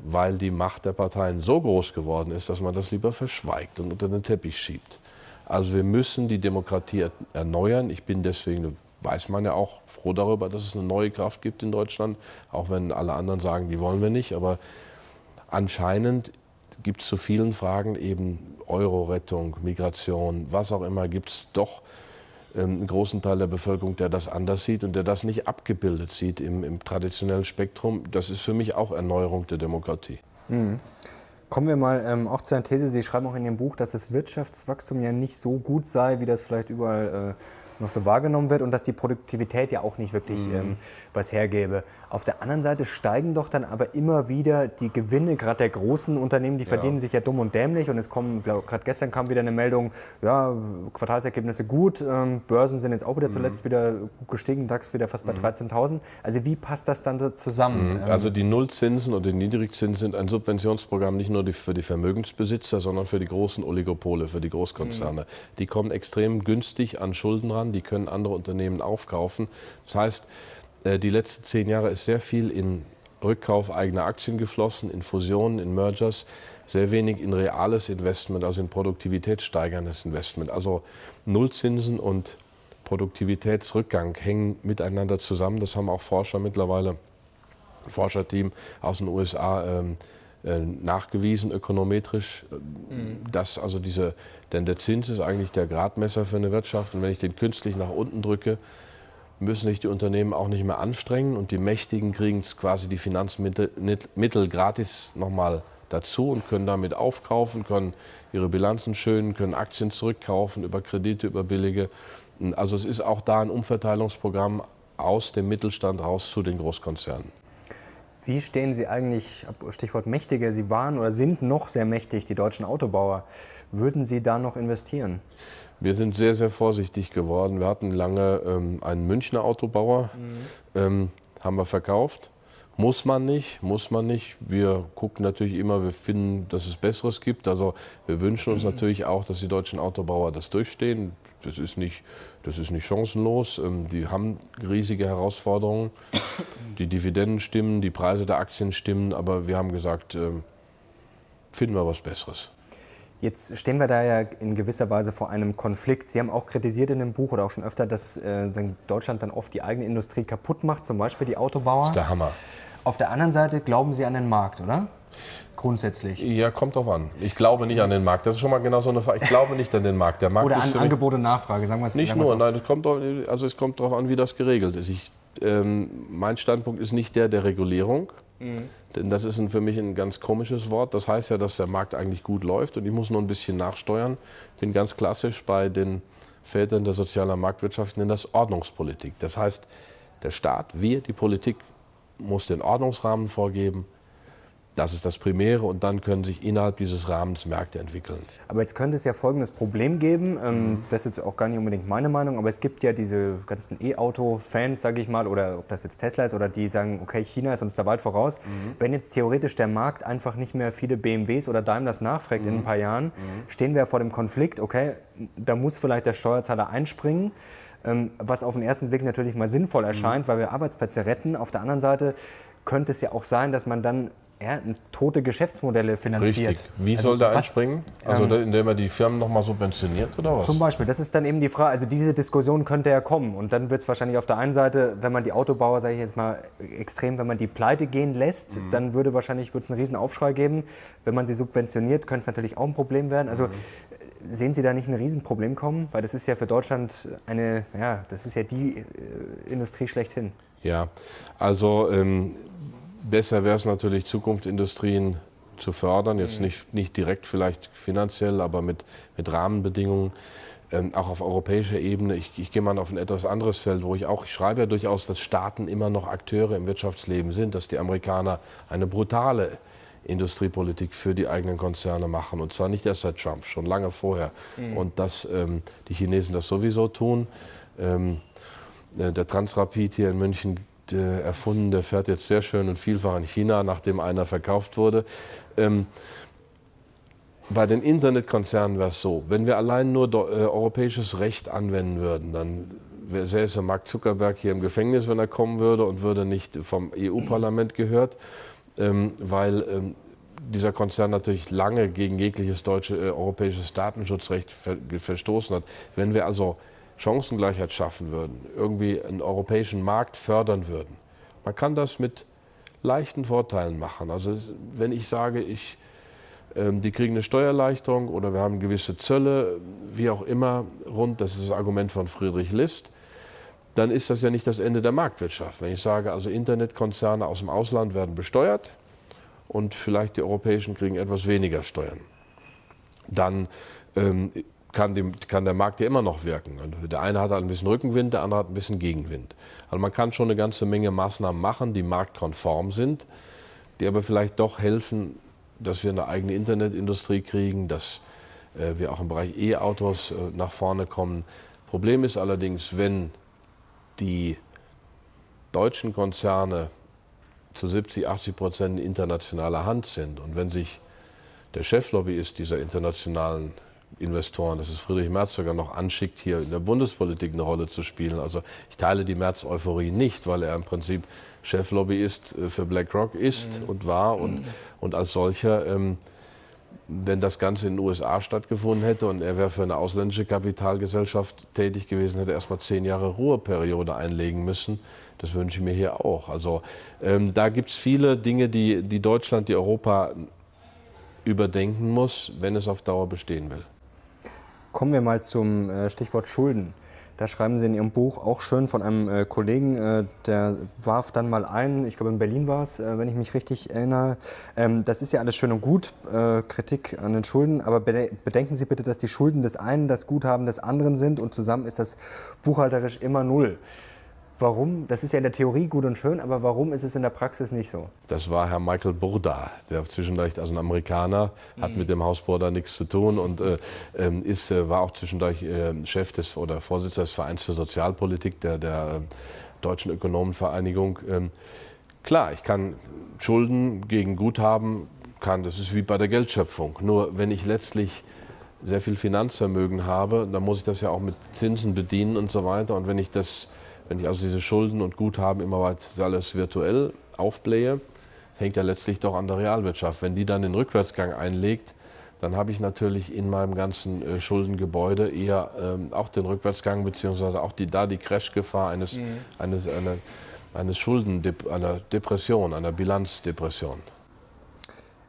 Weil die Macht der Parteien so groß geworden ist, dass man das lieber verschweigt und unter den Teppich schiebt. Also wir müssen die Demokratie erneuern. Ich bin deswegen, weiß man ja auch, froh darüber, dass es eine neue Kraft gibt in Deutschland. Auch wenn alle anderen sagen, die wollen wir nicht. Aber anscheinend gibt es zu vielen Fragen, eben Euro-Rettung, Migration, was auch immer, gibt es doch einen großen Teil der Bevölkerung, der das anders sieht und der das nicht abgebildet sieht im, im traditionellen Spektrum. Das ist für mich auch Erneuerung der Demokratie. Mhm. Kommen wir mal ähm, auch zu einer These. Sie schreiben auch in Ihrem Buch, dass das Wirtschaftswachstum ja nicht so gut sei, wie das vielleicht überall äh, noch so wahrgenommen wird und dass die Produktivität ja auch nicht wirklich mhm. ähm, was hergäbe. Auf der anderen Seite steigen doch dann aber immer wieder die Gewinne, gerade der großen Unternehmen, die verdienen ja. sich ja dumm und dämlich. Und es kommen, gerade gestern kam wieder eine Meldung, ja, Quartalsergebnisse gut, ähm, Börsen sind jetzt auch wieder zuletzt mhm. wieder gestiegen, DAX wieder fast bei mhm. dreizehntausend. Also wie passt das dann zusammen? Mhm. Also die Nullzinsen oder die Niedrigzinsen sind ein Subventionsprogramm nicht nur die, für die Vermögensbesitzer, sondern für die großen Oligopole, für die Großkonzerne. Mhm. Die kommen extrem günstig an Schulden ran, die können andere Unternehmen aufkaufen. Das heißt, die letzten zehn Jahre ist sehr viel in Rückkauf eigener Aktien geflossen, in Fusionen, in Mergers, sehr wenig in reales Investment, also in produktivitätssteigerndes Investment. Also Nullzinsen und Produktivitätsrückgang hängen miteinander zusammen. Das haben auch Forscher mittlerweile, ein Forscherteam aus den U S A ähm, äh, nachgewiesen, ökonometrisch. Mhm. Dass also diese, denn der Zins ist eigentlich der Gradmesser für eine Wirtschaft. Und wenn ich den künstlich nach unten drücke, müssen sich die Unternehmen auch nicht mehr anstrengen und die Mächtigen kriegen quasi die Finanzmittel gratis nochmal dazu und können damit aufkaufen, können ihre Bilanzen schönen, können Aktien zurückkaufen über Kredite, über billige. Also es ist auch da ein Umverteilungsprogramm aus dem Mittelstand raus zu den Großkonzernen. Wie stehen Sie eigentlich, Stichwort mächtiger, Sie waren oder sind noch sehr mächtig, die deutschen Autobauer. Würden Sie da noch investieren? Wir sind sehr, sehr vorsichtig geworden. Wir hatten lange ähm, einen Münchner Autobauer, mhm. ähm, haben wir verkauft. Muss man nicht, muss man nicht. Wir gucken natürlich immer, wir finden, dass es Besseres gibt. Also wir wünschen uns mhm. natürlich auch, dass die deutschen Autobauer das durchstehen. Das ist nicht, das ist nicht chancenlos. Ähm, die haben riesige Herausforderungen. Die Dividenden stimmen, die Preise der Aktien stimmen. Aber wir haben gesagt, ähm, finden wir was Besseres. Jetzt stehen wir da ja in gewisser Weise vor einem Konflikt. Sie haben auch kritisiert in dem Buch oder auch schon öfter, dass äh, Deutschland dann oft die eigene Industrie kaputt macht, zum Beispiel die Autobauer. Das ist der Hammer. Auf der anderen Seite glauben Sie an den Markt, oder? Grundsätzlich. Ja, kommt drauf an. Ich glaube nicht an den Markt. Das ist schon mal genau so eine Frage. Ich glaube nicht an den Markt. Der Markt oder an Angebot und Nachfrage, sagen wir es. Nicht nur, nein, es kommt drauf, also es kommt darauf an, wie das geregelt ist. Ich, ähm, mein Standpunkt ist nicht der der Regulierung. Mhm. Denn das ist ein, für mich ein ganz komisches Wort. Das heißt ja, dass der Markt eigentlich gut läuft und ich muss nur ein bisschen nachsteuern. Ich bin ganz klassisch bei den Vätern der sozialen Marktwirtschaft, ich nenne das Ordnungspolitik. Das heißt, der Staat, wir, die Politik, muss den Ordnungsrahmen vorgeben. Das ist das Primäre und dann können sich innerhalb dieses Rahmens Märkte entwickeln. Aber jetzt könnte es ja folgendes Problem geben, ähm, das ist jetzt auch gar nicht unbedingt meine Meinung, aber es gibt ja diese ganzen E-Auto-Fans, sage ich mal, oder ob das jetzt Tesla ist oder die sagen, okay, China ist uns da weit voraus. Mhm. Wenn jetzt theoretisch der Markt einfach nicht mehr viele B M Ws oder Daimlers nachfragt mhm. in ein paar Jahren, mhm. stehen wir ja vor dem Konflikt, okay, da muss vielleicht der Steuerzahler einspringen. Was auf den ersten Blick natürlich mal sinnvoll erscheint, mhm. weil wir Arbeitsplätze retten. Auf der anderen Seite könnte es ja auch sein, dass man dann ja, tote Geschäftsmodelle finanziert. Richtig. Wie also soll da einspringen? Also ähm, indem man die Firmen nochmal subventioniert oder was? Zum Beispiel. Das ist dann eben die Frage. Also diese Diskussion könnte ja kommen. Und dann wird es wahrscheinlich auf der einen Seite, wenn man die Autobauer, sage ich jetzt mal extrem, wenn man die pleite gehen lässt, mhm. dann würde wahrscheinlich wird's einen riesen Aufschrei geben. Wenn man sie subventioniert, könnte es natürlich auch ein Problem werden. Also mhm. sehen Sie da nicht ein Riesenproblem kommen? Weil das ist ja für Deutschland eine, ja, das ist ja die äh, Industrie schlechthin. Ja, also ähm, besser wäre es natürlich, Zukunftsindustrien zu fördern, jetzt nicht, nicht direkt vielleicht finanziell, aber mit, mit Rahmenbedingungen, ähm, auch auf europäischer Ebene. Ich, ich gehe mal auf ein etwas anderes Feld, wo ich auch, ich schreibe ja durchaus, dass Staaten immer noch Akteure im Wirtschaftsleben sind, dass die Amerikaner eine brutale Industriepolitik für die eigenen Konzerne machen. Und zwar nicht erst seit Trump, schon lange vorher. Mhm. Und dass ähm, die Chinesen das sowieso tun. Ähm, der Transrapid hier in München äh, erfunden, der fährt jetzt sehr schön und vielfach in China, nachdem einer verkauft wurde. Ähm, bei den Internetkonzernen wäre es so, wenn wir allein nur do, äh, europäisches Recht anwenden würden, dann säße Mark Zuckerberg hier im Gefängnis, wenn er kommen würde, und würde nicht vom E U-Parlament gehört. Ähm, weil ähm, dieser Konzern natürlich lange gegen jegliches deutsche, äh, europäisches Datenschutzrecht ver verstoßen hat. Wenn wir also Chancengleichheit schaffen würden, irgendwie einen europäischen Markt fördern würden, man kann das mit leichten Vorteilen machen. Also wenn ich sage, ich, ähm, die kriegen eine Steuererleichterung oder wir haben gewisse Zölle, wie auch immer, rund, das ist das Argument von Friedrich List, dann ist das ja nicht das Ende der Marktwirtschaft. Wenn ich sage, also Internetkonzerne aus dem Ausland werden besteuert und vielleicht die europäischen kriegen etwas weniger Steuern, dann ähm, kann, die, kann der Markt ja immer noch wirken. Und der eine hat halt ein bisschen Rückenwind, der andere hat ein bisschen Gegenwind. Also man kann schon eine ganze Menge Maßnahmen machen, die marktkonform sind, die aber vielleicht doch helfen, dass wir eine eigene Internetindustrie kriegen, dass äh, wir auch im Bereich E-Autos äh, nach vorne kommen. Problem ist allerdings, wenn die deutschen Konzerne zu siebzig, achtzig Prozent in internationaler Hand sind. Und wenn sich der Cheflobbyist dieser internationalen Investoren, das ist Friedrich Merz, sogar noch anschickt, hier in der Bundespolitik eine Rolle zu spielen. Also ich teile die Merz-Euphorie nicht, weil er im Prinzip Cheflobbyist für BlackRock ist mhm. und war und, mhm. und als solcher, ähm, wenn das Ganze in den U S A stattgefunden hätte und er wäre für eine ausländische Kapitalgesellschaft tätig gewesen, hätte er erst mal zehn Jahre Ruheperiode einlegen müssen. Das wünsche ich mir hier auch. Also ähm, da gibt es viele Dinge, die, die Deutschland, die Europa überdenken muss, wenn es auf Dauer bestehen will. Kommen wir mal zum äh, Stichwort Schulden. Da schreiben Sie in Ihrem Buch auch schön von einem äh, Kollegen, äh, der warf dann mal ein, ich glaube in Berlin war es, äh, wenn ich mich richtig erinnere, ähm, das ist ja alles schön und gut, äh, Kritik an den Schulden, aber bede bedenken Sie bitte, dass die Schulden des einen das Guthaben des anderen sind und zusammen ist das buchhalterisch immer null. Warum? Das ist ja in der Theorie gut und schön, aber warum ist es in der Praxis nicht so? Das war Herr Michael Burry, der zwischendurch, also ein Amerikaner, mhm. hat mit dem Haus Burry nichts zu tun und äh, ist, war auch zwischendurch äh, Chef des, oder Vorsitzender des Vereins für Sozialpolitik der, der Deutschen Ökonomenvereinigung. Ähm, klar, ich kann Schulden gegen Guthaben, kann, das ist wie bei der Geldschöpfung, nur wenn ich letztlich sehr viel Finanzvermögen habe, dann muss ich das ja auch mit Zinsen bedienen und so weiter, und wenn ich das Wenn ich also diese Schulden und Guthaben immer weiter alles virtuell aufblähe, hängt ja letztlich doch an der Realwirtschaft. Wenn die dann den Rückwärtsgang einlegt, dann habe ich natürlich in meinem ganzen Schuldengebäude eher ähm, auch den Rückwärtsgang, beziehungsweise auch die, da die Crashgefahr eines, mhm. eines, einer, eines Schulden, einer Depression, einer Bilanzdepression.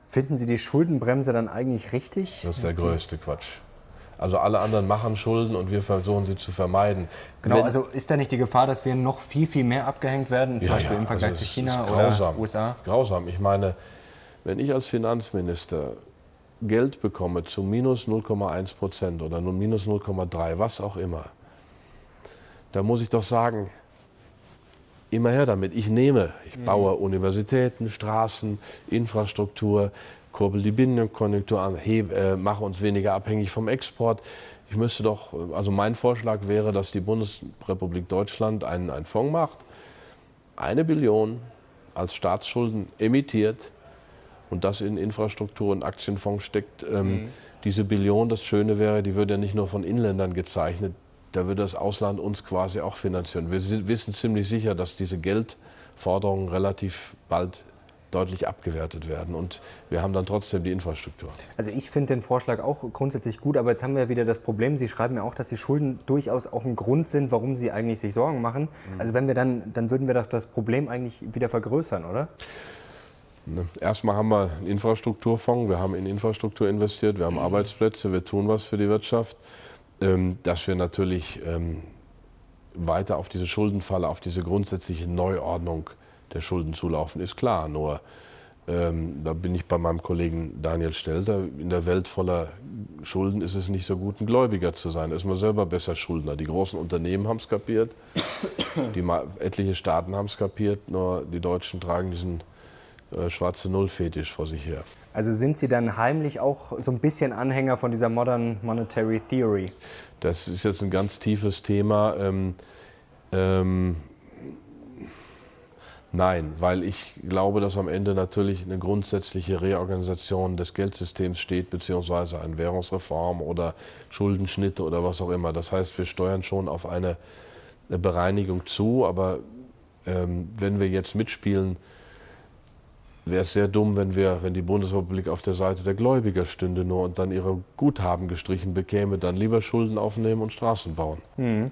Finden Sie die Schuldenbremse dann eigentlich richtig? Das ist der größte Quatsch. Also alle anderen machen Schulden und wir versuchen sie zu vermeiden. Genau, Wenn, also ist da nicht die Gefahr, dass wir noch viel, viel mehr abgehängt werden, zum ja, Beispiel ja, im Vergleich also zu China ist grausam, oder U S A? Grausam. Ich meine, wenn ich als Finanzminister Geld bekomme zu minus null Komma eins Prozent oder nur minus null Komma drei, was auch immer, da muss ich doch sagen, immer her damit, ich nehme, ich mhm. baue Universitäten, Straßen, Infrastruktur, kurbel die Binnenkonjunktur an, heb, äh, mache uns weniger abhängig vom Export. Ich müsste doch, also mein Vorschlag wäre, dass die Bundesrepublik Deutschland einen, einen Fonds macht, eine Billion als Staatsschulden emittiert und das in Infrastruktur und Aktienfonds steckt. Ähm, mhm. Diese Billion, das Schöne wäre, die würde ja nicht nur von Inländern gezeichnet, da würde das Ausland uns quasi auch finanzieren. Wir sind, wissen ziemlich sicher, dass diese Geldforderungen relativ bald deutlich abgewertet werden und wir haben dann trotzdem die Infrastruktur. Also ich finde den Vorschlag auch grundsätzlich gut, aber jetzt haben wir wieder das Problem, Sie schreiben ja auch, dass die Schulden durchaus auch ein Grund sind, warum Sie eigentlich sich Sorgen machen. Mhm. Also wenn wir dann, dann würden wir doch das Problem eigentlich wieder vergrößern, oder? Erstmal haben wir einen Infrastrukturfonds, wir haben in Infrastruktur investiert, wir haben mhm. Arbeitsplätze, wir tun was für die Wirtschaft, ähm, dass wir natürlich ähm, weiter auf diese Schuldenfalle, auf diese grundsätzliche Neuordnung der Schulden zulaufen, ist klar. Nur Ähm, da bin ich bei meinem Kollegen Daniel Stelter. In der Welt voller Schulden ist es nicht so gut, ein Gläubiger zu sein. Da ist man selber besser Schuldner. Die großen Unternehmen haben es kapiert, die, etliche Staaten haben es kapiert, nur die Deutschen tragen diesen äh, schwarze Null-Fetisch vor sich her. Also sind Sie dann heimlich auch so ein bisschen Anhänger von dieser Modern Monetary Theory? Das ist jetzt ein ganz tiefes Thema. Ähm, ähm, Nein, weil ich glaube, dass am Ende natürlich eine grundsätzliche Reorganisation des Geldsystems steht, beziehungsweise eine Währungsreform oder Schuldenschnitte oder was auch immer. Das heißt, wir steuern schon auf eine Bereinigung zu, aber ähm, wenn wir jetzt mitspielen, wäre es sehr dumm, wenn, wir, wenn die Bundesrepublik auf der Seite der Gläubiger stünde nur und dann ihre Guthaben gestrichen bekäme, dann lieber Schulden aufnehmen und Straßen bauen. Hm.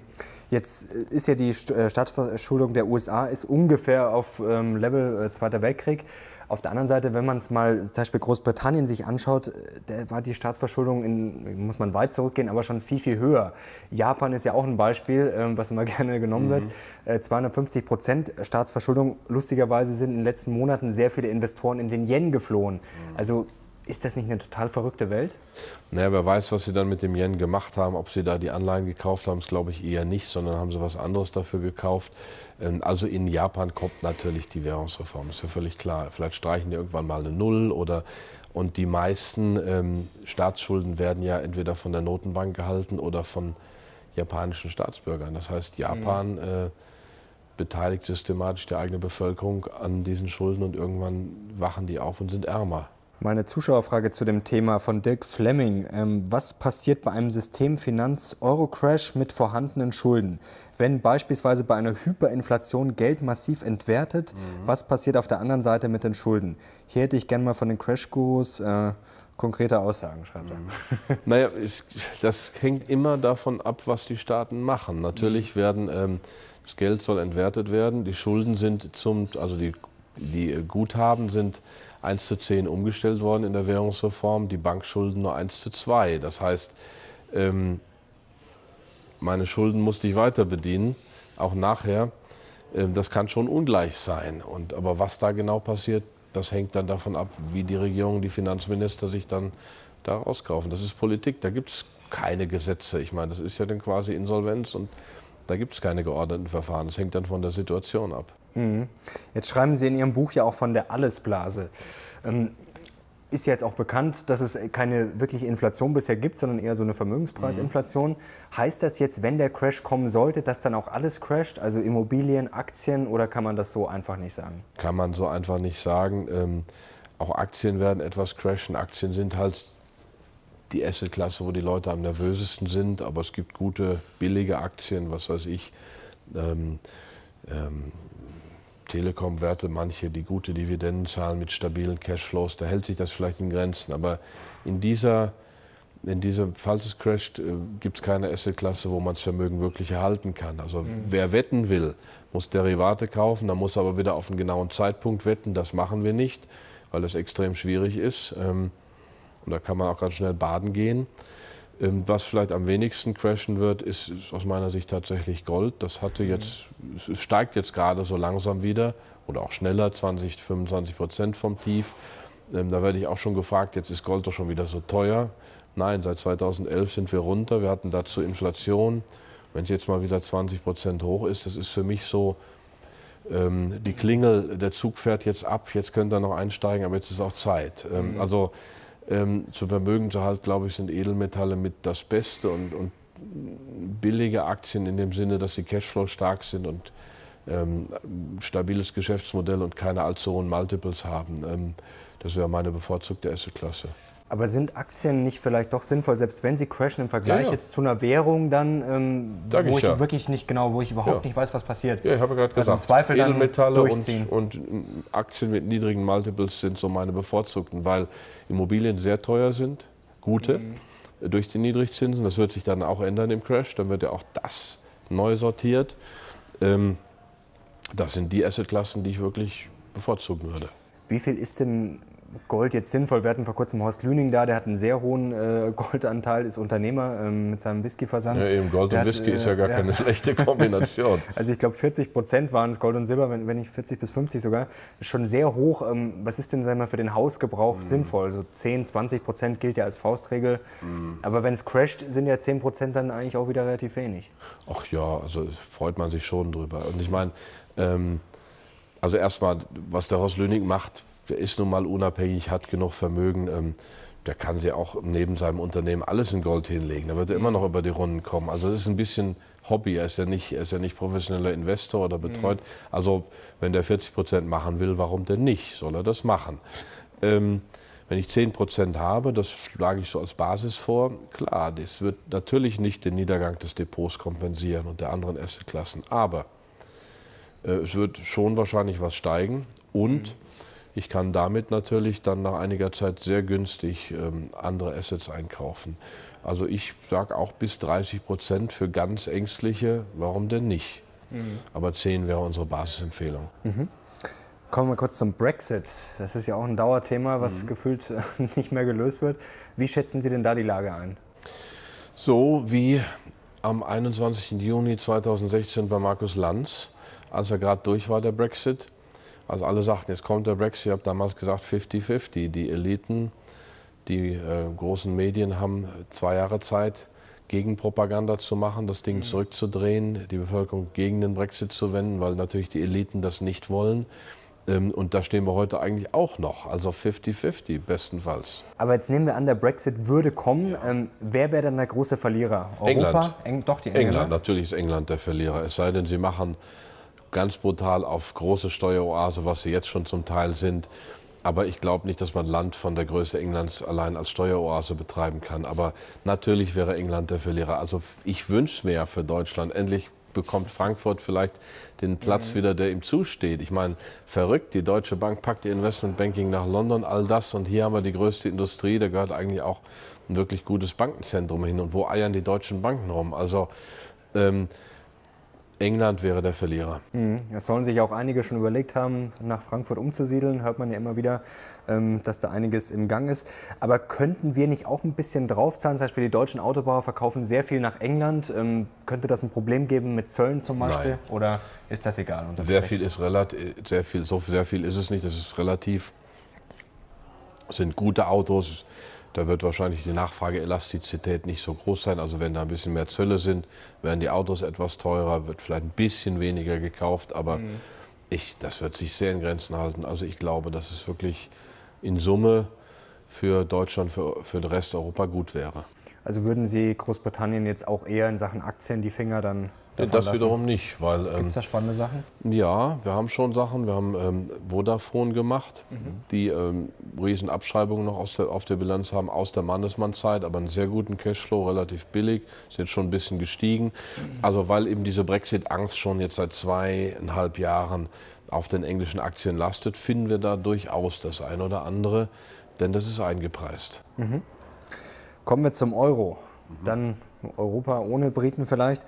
Jetzt ist ja die Staatsverschuldung der U S A ist ungefähr auf ähm, Level äh, Zweiter Weltkrieg. Auf der anderen Seite, wenn man es mal zum Beispiel Großbritannien sich anschaut, da war die Staatsverschuldung, in, muss man weit zurückgehen, aber schon viel, viel höher. Japan ist ja auch ein Beispiel, was immer gerne genommen mhm. wird. zweihundertfünfzig Prozent Staatsverschuldung. Lustigerweise sind in den letzten Monaten sehr viele Investoren in den Yen geflohen. Mhm. Also ist das nicht eine total verrückte Welt? Naja, wer weiß, was sie dann mit dem Yen gemacht haben. Ob sie da die Anleihen gekauft haben, das glaube ich eher nicht, sondern haben sie was anderes dafür gekauft. Also in Japan kommt natürlich die Währungsreform, ist ja völlig klar. Vielleicht streichen die irgendwann mal eine Null oder... Und die meisten ähm, Staatsschulden werden ja entweder von der Notenbank gehalten oder von japanischen Staatsbürgern. Das heißt, Japan... Mhm. Äh, beteiligt systematisch die eigene Bevölkerung an diesen Schulden und irgendwann wachen die auf und sind ärmer. Mal eine Zuschauerfrage zu dem Thema von Dirk Fleming. Ähm, was passiert bei einem System-Finanz-Euro-Crash mit vorhandenen Schulden? Wenn beispielsweise bei einer Hyperinflation Geld massiv entwertet, mhm. was passiert auf der anderen Seite mit den Schulden? Hier hätte ich gerne mal von den Crash-Gurus äh, konkrete Aussagen, schreibt er. Mhm. Naja, ich, das hängt immer davon ab, was die Staaten machen. Natürlich werden, ähm, das Geld soll entwertet werden, die Schulden sind zum, also die, die Guthaben sind eins zu zehn umgestellt worden in der Währungsreform, die Bankschulden nur eins zu zwei. Das heißt, ähm, meine Schulden musste ich weiter bedienen, auch nachher. Ähm, das kann schon ungleich sein. Und, aber was da genau passiert, das hängt dann davon ab, wie die Regierung, die Finanzminister sich dann da rauskaufen. Das ist Politik, da gibt es keine Gesetze. Ich meine, das ist ja dann quasi Insolvenz und da gibt es keine geordneten Verfahren. Das hängt dann von der Situation ab. Jetzt schreiben Sie in Ihrem Buch ja auch von der Allesblase. Ist ja jetzt auch bekannt, dass es keine wirkliche Inflation bisher gibt, sondern eher so eine Vermögenspreisinflation. Mhm. Heißt das jetzt, wenn der Crash kommen sollte, dass dann auch alles crasht, also Immobilien, Aktien, oder kann man das so einfach nicht sagen? Kann man so einfach nicht sagen. Ähm, auch Aktien werden etwas crashen. Aktien sind halt die Assetklasse, wo die Leute am nervösesten sind, aber es gibt gute, billige Aktien, was weiß ich. Ähm, ähm, Telekom-Werte, manche, die gute Dividenden zahlen mit stabilen Cashflows, da hält sich das vielleicht in Grenzen. Aber in dieser, in diesem, falls es crasht, gibt es keine Assetklasse, wo man das Vermögen wirklich erhalten kann. Also mhm. wer wetten will, muss Derivate kaufen, dann muss aber wieder auf einen genauen Zeitpunkt wetten. Das machen wir nicht, weil das extrem schwierig ist. Und da kann man auch ganz schnell baden gehen. Was vielleicht am wenigsten crashen wird, ist, ist aus meiner Sicht tatsächlich Gold. Das hatte jetzt, es steigt jetzt gerade so langsam wieder oder auch schneller, zwanzig, fünfundzwanzig Prozent vom Tief. Ähm, da werde ich auch schon gefragt, jetzt ist Gold doch schon wieder so teuer. Nein, seit zweitausendelf sind wir runter, wir hatten dazu Inflation. Wenn es jetzt mal wieder zwanzig Prozent hoch ist, das ist für mich so, ähm, die Klingel, der Zug fährt jetzt ab, jetzt könnt ihr noch einsteigen, aber jetzt ist auch Zeit. Ähm, also Ähm, zu Vermögenserhalt, glaube ich, sind Edelmetalle mit das Beste und, und billige Aktien in dem Sinne, dass die Cashflow stark sind und ähm, stabiles Geschäftsmodell und keine allzu hohen Multiples haben. Ähm, das wäre meine bevorzugte Assetklasse. Aber sind Aktien nicht vielleicht doch sinnvoll, selbst wenn sie crashen im Vergleich ja, ja. jetzt zu einer Währung dann, ähm, wo ich ja. wirklich nicht genau, wo ich überhaupt ja. nicht weiß, was passiert? Ja, ich habe gerade also gesagt, Edelmetalle und, und Aktien mit niedrigen Multiples sind so meine bevorzugten, weil Immobilien sehr teuer sind, gute, mhm. durch die Niedrigzinsen. Das wird sich dann auch ändern im Crash, dann wird ja auch das neu sortiert. Ähm, das sind die Assetklassen, die ich wirklich bevorzugen würde. Wie viel ist denn Gold jetzt sinnvoll. Wir hatten vor kurzem Horst Lüning da, der hat einen sehr hohen äh, Goldanteil, ist Unternehmer ähm, mit seinem Whiskyversand. Ja, eben, Gold der und hat, Whisky äh, ist ja gar ja. keine schlechte Kombination. Also ich glaube vierzig Prozent waren es Gold und Silber, wenn, wenn nicht vierzig bis fünfzig sogar. Ist schon sehr hoch. Ähm, was ist denn, sagen wir mal, für den Hausgebrauch mhm. sinnvoll? So zehn, zwanzig Prozent gilt ja als Faustregel. Mhm. Aber wenn es crasht, sind ja zehn Prozent dann eigentlich auch wieder relativ wenig. Ach ja, also freut man sich schon drüber. Und ich meine, ähm, also erstmal, was der Horst Lüning macht, der ist nun mal unabhängig, hat genug Vermögen, ähm, der kann sich auch neben seinem Unternehmen alles in Gold hinlegen. Da wird er immer noch über die Runden kommen. Also das ist ein bisschen Hobby, er ist ja nicht, er ist ja nicht professioneller Investor oder betreut. Mhm. Also wenn der vierzig Prozent machen will, warum denn nicht? Soll er das machen? Ähm, wenn ich zehn Prozent habe, das schlage ich so als Basis vor, klar, das wird natürlich nicht den Niedergang des Depots kompensieren und der anderen Assetklassen. Aber äh, es wird schon wahrscheinlich was steigen und mhm. ich kann damit natürlich dann nach einiger Zeit sehr günstig ähm, andere Assets einkaufen. Also ich sage auch bis dreißig Prozent für ganz Ängstliche, warum denn nicht? Mhm. Aber zehn wäre unsere Basisempfehlung. Mhm. Kommen wir kurz zum Brexit. Das ist ja auch ein Dauerthema, was mhm. gefühlt nicht mehr gelöst wird. Wie schätzen Sie denn da die Lage ein? So wie am einundzwanzigsten Juni zweitausendsechzehn bei Markus Lanz, als er gerade durch war, der Brexit. Also alle sagten, jetzt kommt der Brexit, ich habe damals gesagt fifty fifty. Die Eliten, die äh, großen Medien haben zwei Jahre Zeit, Gegenpropaganda zu machen, das Ding mhm. zurückzudrehen, die Bevölkerung gegen den Brexit zu wenden, weil natürlich die Eliten das nicht wollen. Ähm, und da stehen wir heute eigentlich auch noch, also fifty fifty bestenfalls. Aber jetzt nehmen wir an, der Brexit würde kommen. Ja. Ähm, wer wäre dann der große Verlierer? Europa? England. Eng doch, die Engländer. England, natürlich ist England der Verlierer, es sei denn, sie machen ganz brutal auf große Steueroase, was sie jetzt schon zum Teil sind. Aber ich glaube nicht, dass man Land von der Größe Englands allein als Steueroase betreiben kann. Aber natürlich wäre England der Verlierer. Also ich wünsche mir für Deutschland, endlich bekommt Frankfurt vielleicht den Platz mhm. wieder, der ihm zusteht. Ich meine, verrückt, die Deutsche Bank packt ihr Investmentbanking nach London, all das. Und hier haben wir die größte Industrie, da gehört eigentlich auch ein wirklich gutes Bankenzentrum hin. Und wo eiern die deutschen Banken rum? Also ähm, England wäre der Verlierer. Es sollen sich auch einige schon überlegt haben, nach Frankfurt umzusiedeln. Hört man ja immer wieder, dass da einiges im Gang ist. Aber könnten wir nicht auch ein bisschen draufzahlen? Zum Beispiel die deutschen Autobauer verkaufen sehr viel nach England. Könnte das ein Problem geben mit Zöllen zum Beispiel? Nein. Oder ist das egal? Und das sehr, viel ist relativ, sehr, viel, so sehr viel ist es nicht. Das ist relativ. Das sind gute Autos. Da wird wahrscheinlich die Nachfrageelastizität nicht so groß sein. Also wenn da ein bisschen mehr Zölle sind, werden die Autos etwas teurer, wird vielleicht ein bisschen weniger gekauft. Aber mhm. ich, das wird sich sehr in Grenzen halten. Also ich glaube, dass es wirklich in Summe für Deutschland, für, für den Rest Europa gut wäre. Also würden Sie Großbritannien jetzt auch eher in Sachen Aktien die Finger dann davon Das lassen? Wiederum nicht, weil... Gibt es da spannende Sachen? Ja, wir haben schon Sachen. Wir haben ähm, Vodafone gemacht, mhm. die ähm, riesen Abschreibungen noch aus der, auf der Bilanz haben, aus der Mannesmann-Zeit, aber einen sehr guten Cashflow, relativ billig, ist jetzt schon ein bisschen gestiegen. Mhm. Also weil eben diese Brexit-Angst schon jetzt seit zweieinhalb Jahren auf den englischen Aktien lastet, finden wir da durchaus das ein oder andere, denn das ist eingepreist. Mhm. Kommen wir zum Euro, mhm. dann Europa ohne Briten vielleicht.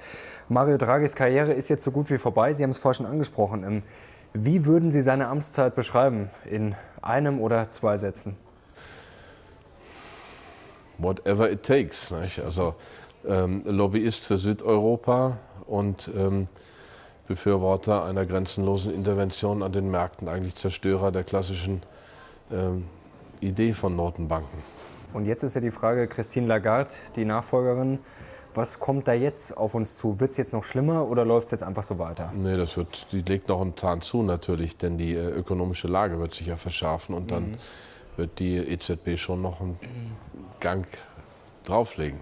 Mario Draghis Karriere ist jetzt so gut wie vorbei, Sie haben es vorhin schon angesprochen. Wie würden Sie seine Amtszeit beschreiben, in einem oder zwei Sätzen? Whatever it takes, nicht? Also ähm, Lobbyist für Südeuropa und ähm, Befürworter einer grenzenlosen Intervention an den Märkten, eigentlich Zerstörer der klassischen ähm, Idee von Notenbanken. Und jetzt ist ja die Frage, Christine Lagarde, die Nachfolgerin, was kommt da jetzt auf uns zu? Wird es jetzt noch schlimmer oder läuft es jetzt einfach so weiter? Nee, das wird, die legt noch einen Zahn zu natürlich, denn die äh, ökonomische Lage wird sich ja verschärfen und dann mhm. wird die E Z B schon noch einen Gang drauflegen.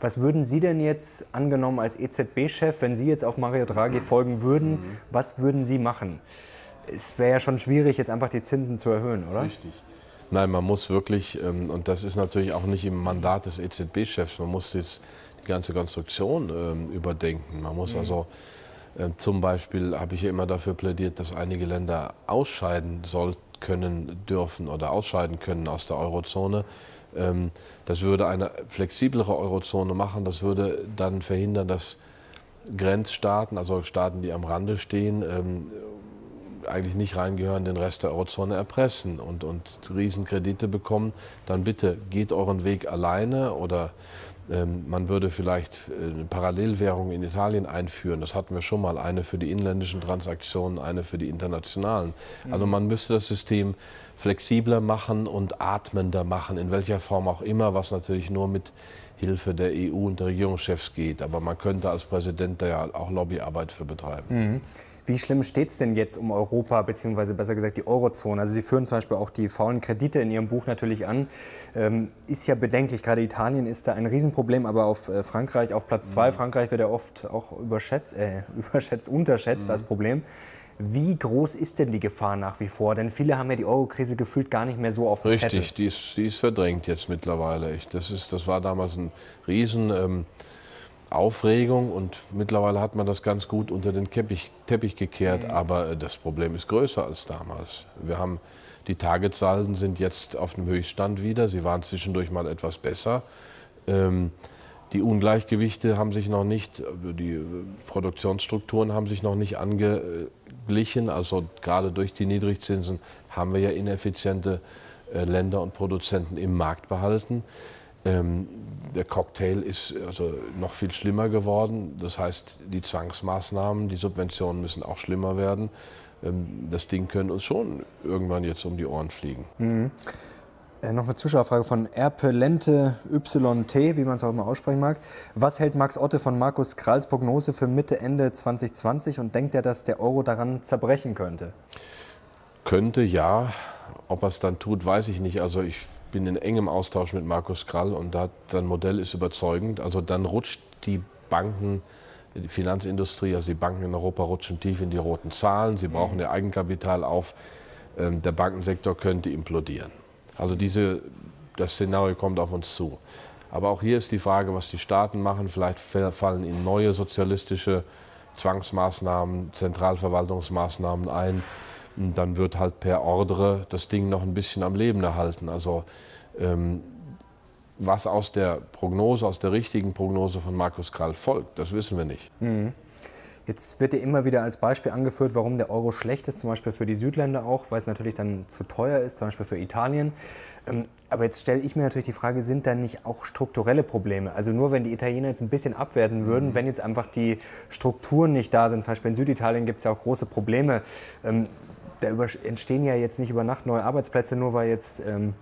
Was würden Sie denn jetzt, angenommen als E Z B-Chef, wenn Sie jetzt auf Mario Draghi mhm. folgen würden, mhm. was würden Sie machen? Es wäre ja schon schwierig, jetzt einfach die Zinsen zu erhöhen, oder? Richtig. Nein, man muss wirklich, und das ist natürlich auch nicht im Mandat des E Z B-Chefs, man muss jetzt die ganze Konstruktion überdenken. Man muss also, zum Beispiel habe ich ja immer dafür plädiert, dass einige Länder ausscheiden sollen, können, dürfen oder ausscheiden können aus der Eurozone. Das würde eine flexiblere Eurozone machen, das würde dann verhindern, dass Grenzstaaten, also Staaten, die am Rande stehen, eigentlich nicht reingehören, den Rest der Eurozone erpressen und, und Riesenkredite bekommen, dann bitte geht euren Weg alleine, oder ähm, man würde vielleicht eine Parallelwährung in Italien einführen. Das hatten wir schon mal, eine für die inländischen Transaktionen, eine für die internationalen. Also man müsste das System flexibler machen und atmender machen, in welcher Form auch immer, was natürlich nur mit Hilfe der E U und der Regierungschefs geht. Aber man könnte als Präsident da ja auch Lobbyarbeit für betreiben. Mhm. Wie schlimm steht es denn jetzt um Europa, beziehungsweise besser gesagt die Eurozone? Also Sie führen zum Beispiel auch die faulen Kredite in Ihrem Buch natürlich an. Ähm, ist ja bedenklich, gerade Italien ist da ein Riesenproblem, aber auf äh, Frankreich, auf Platz zwei, mhm. Frankreich wird ja oft auch überschätzt, äh, überschätzt unterschätzt mhm. als Problem. Wie groß ist denn die Gefahr nach wie vor? Denn viele haben ja die Euro-Krise gefühlt gar nicht mehr so auf dem Zettel. Richtig, die ist, die ist verdrängt jetzt mittlerweile. Ich, das, ist, das war damals ein Riesen... Ähm, Aufregung, und mittlerweile hat man das ganz gut unter den Teppich, Teppich gekehrt, aber das Problem ist größer als damals. Wir haben, die Targetsalden sind jetzt auf dem Höchststand wieder, sie waren zwischendurch mal etwas besser. Ähm, die Ungleichgewichte haben sich noch nicht, die Produktionsstrukturen haben sich noch nicht angeglichen, also gerade durch die Niedrigzinsen haben wir ja ineffiziente Länder und Produzenten im Markt behalten. Ähm, der Cocktail ist also noch viel schlimmer geworden. Das heißt, die Zwangsmaßnahmen, die Subventionen müssen auch schlimmer werden. Ähm, das Ding können uns schon irgendwann jetzt um die Ohren fliegen. Mhm. Äh, noch eine Zuschauerfrage von Erpelente Y T, wie man es auch immer aussprechen mag. Was hält Max Otte von Markus Kralls Prognose für Mitte, Ende zwanzig zwanzig, und denkt er, dass der Euro daran zerbrechen könnte? Könnte, ja. Ob er es dann tut, weiß ich nicht. Also ich Ich bin in engem Austausch mit Markus Krall, und da, sein Modell ist überzeugend. Also dann rutscht die Banken, die Finanzindustrie, also die Banken in Europa rutschen tief in die roten Zahlen. Sie brauchen ihr Eigenkapital auf. Der Bankensektor könnte implodieren. Also diese, das Szenario kommt auf uns zu. Aber auch hier ist die Frage, was die Staaten machen. Vielleicht fallen ihnen neue sozialistische Zwangsmaßnahmen, Zentralverwaltungsmaßnahmen ein. Und dann wird halt per Ordre das Ding noch ein bisschen am Leben erhalten. Also ähm, was aus der Prognose, aus der richtigen Prognose von Markus Krall folgt, das wissen wir nicht. Mhm. Jetzt wird ja immer wieder als Beispiel angeführt, warum der Euro schlecht ist, zum Beispiel für die Südländer auch, weil es natürlich dann zu teuer ist, zum Beispiel für Italien. Aber jetzt stelle ich mir natürlich die Frage, sind da nicht auch strukturelle Probleme? Also nur wenn die Italiener jetzt ein bisschen abwerten würden, mhm. wenn jetzt einfach die Strukturen nicht da sind, zum Beispiel in Süditalien gibt es ja auch große Probleme. Da entstehen ja jetzt nicht über Nacht neue Arbeitsplätze, nur weil jetzt ähm,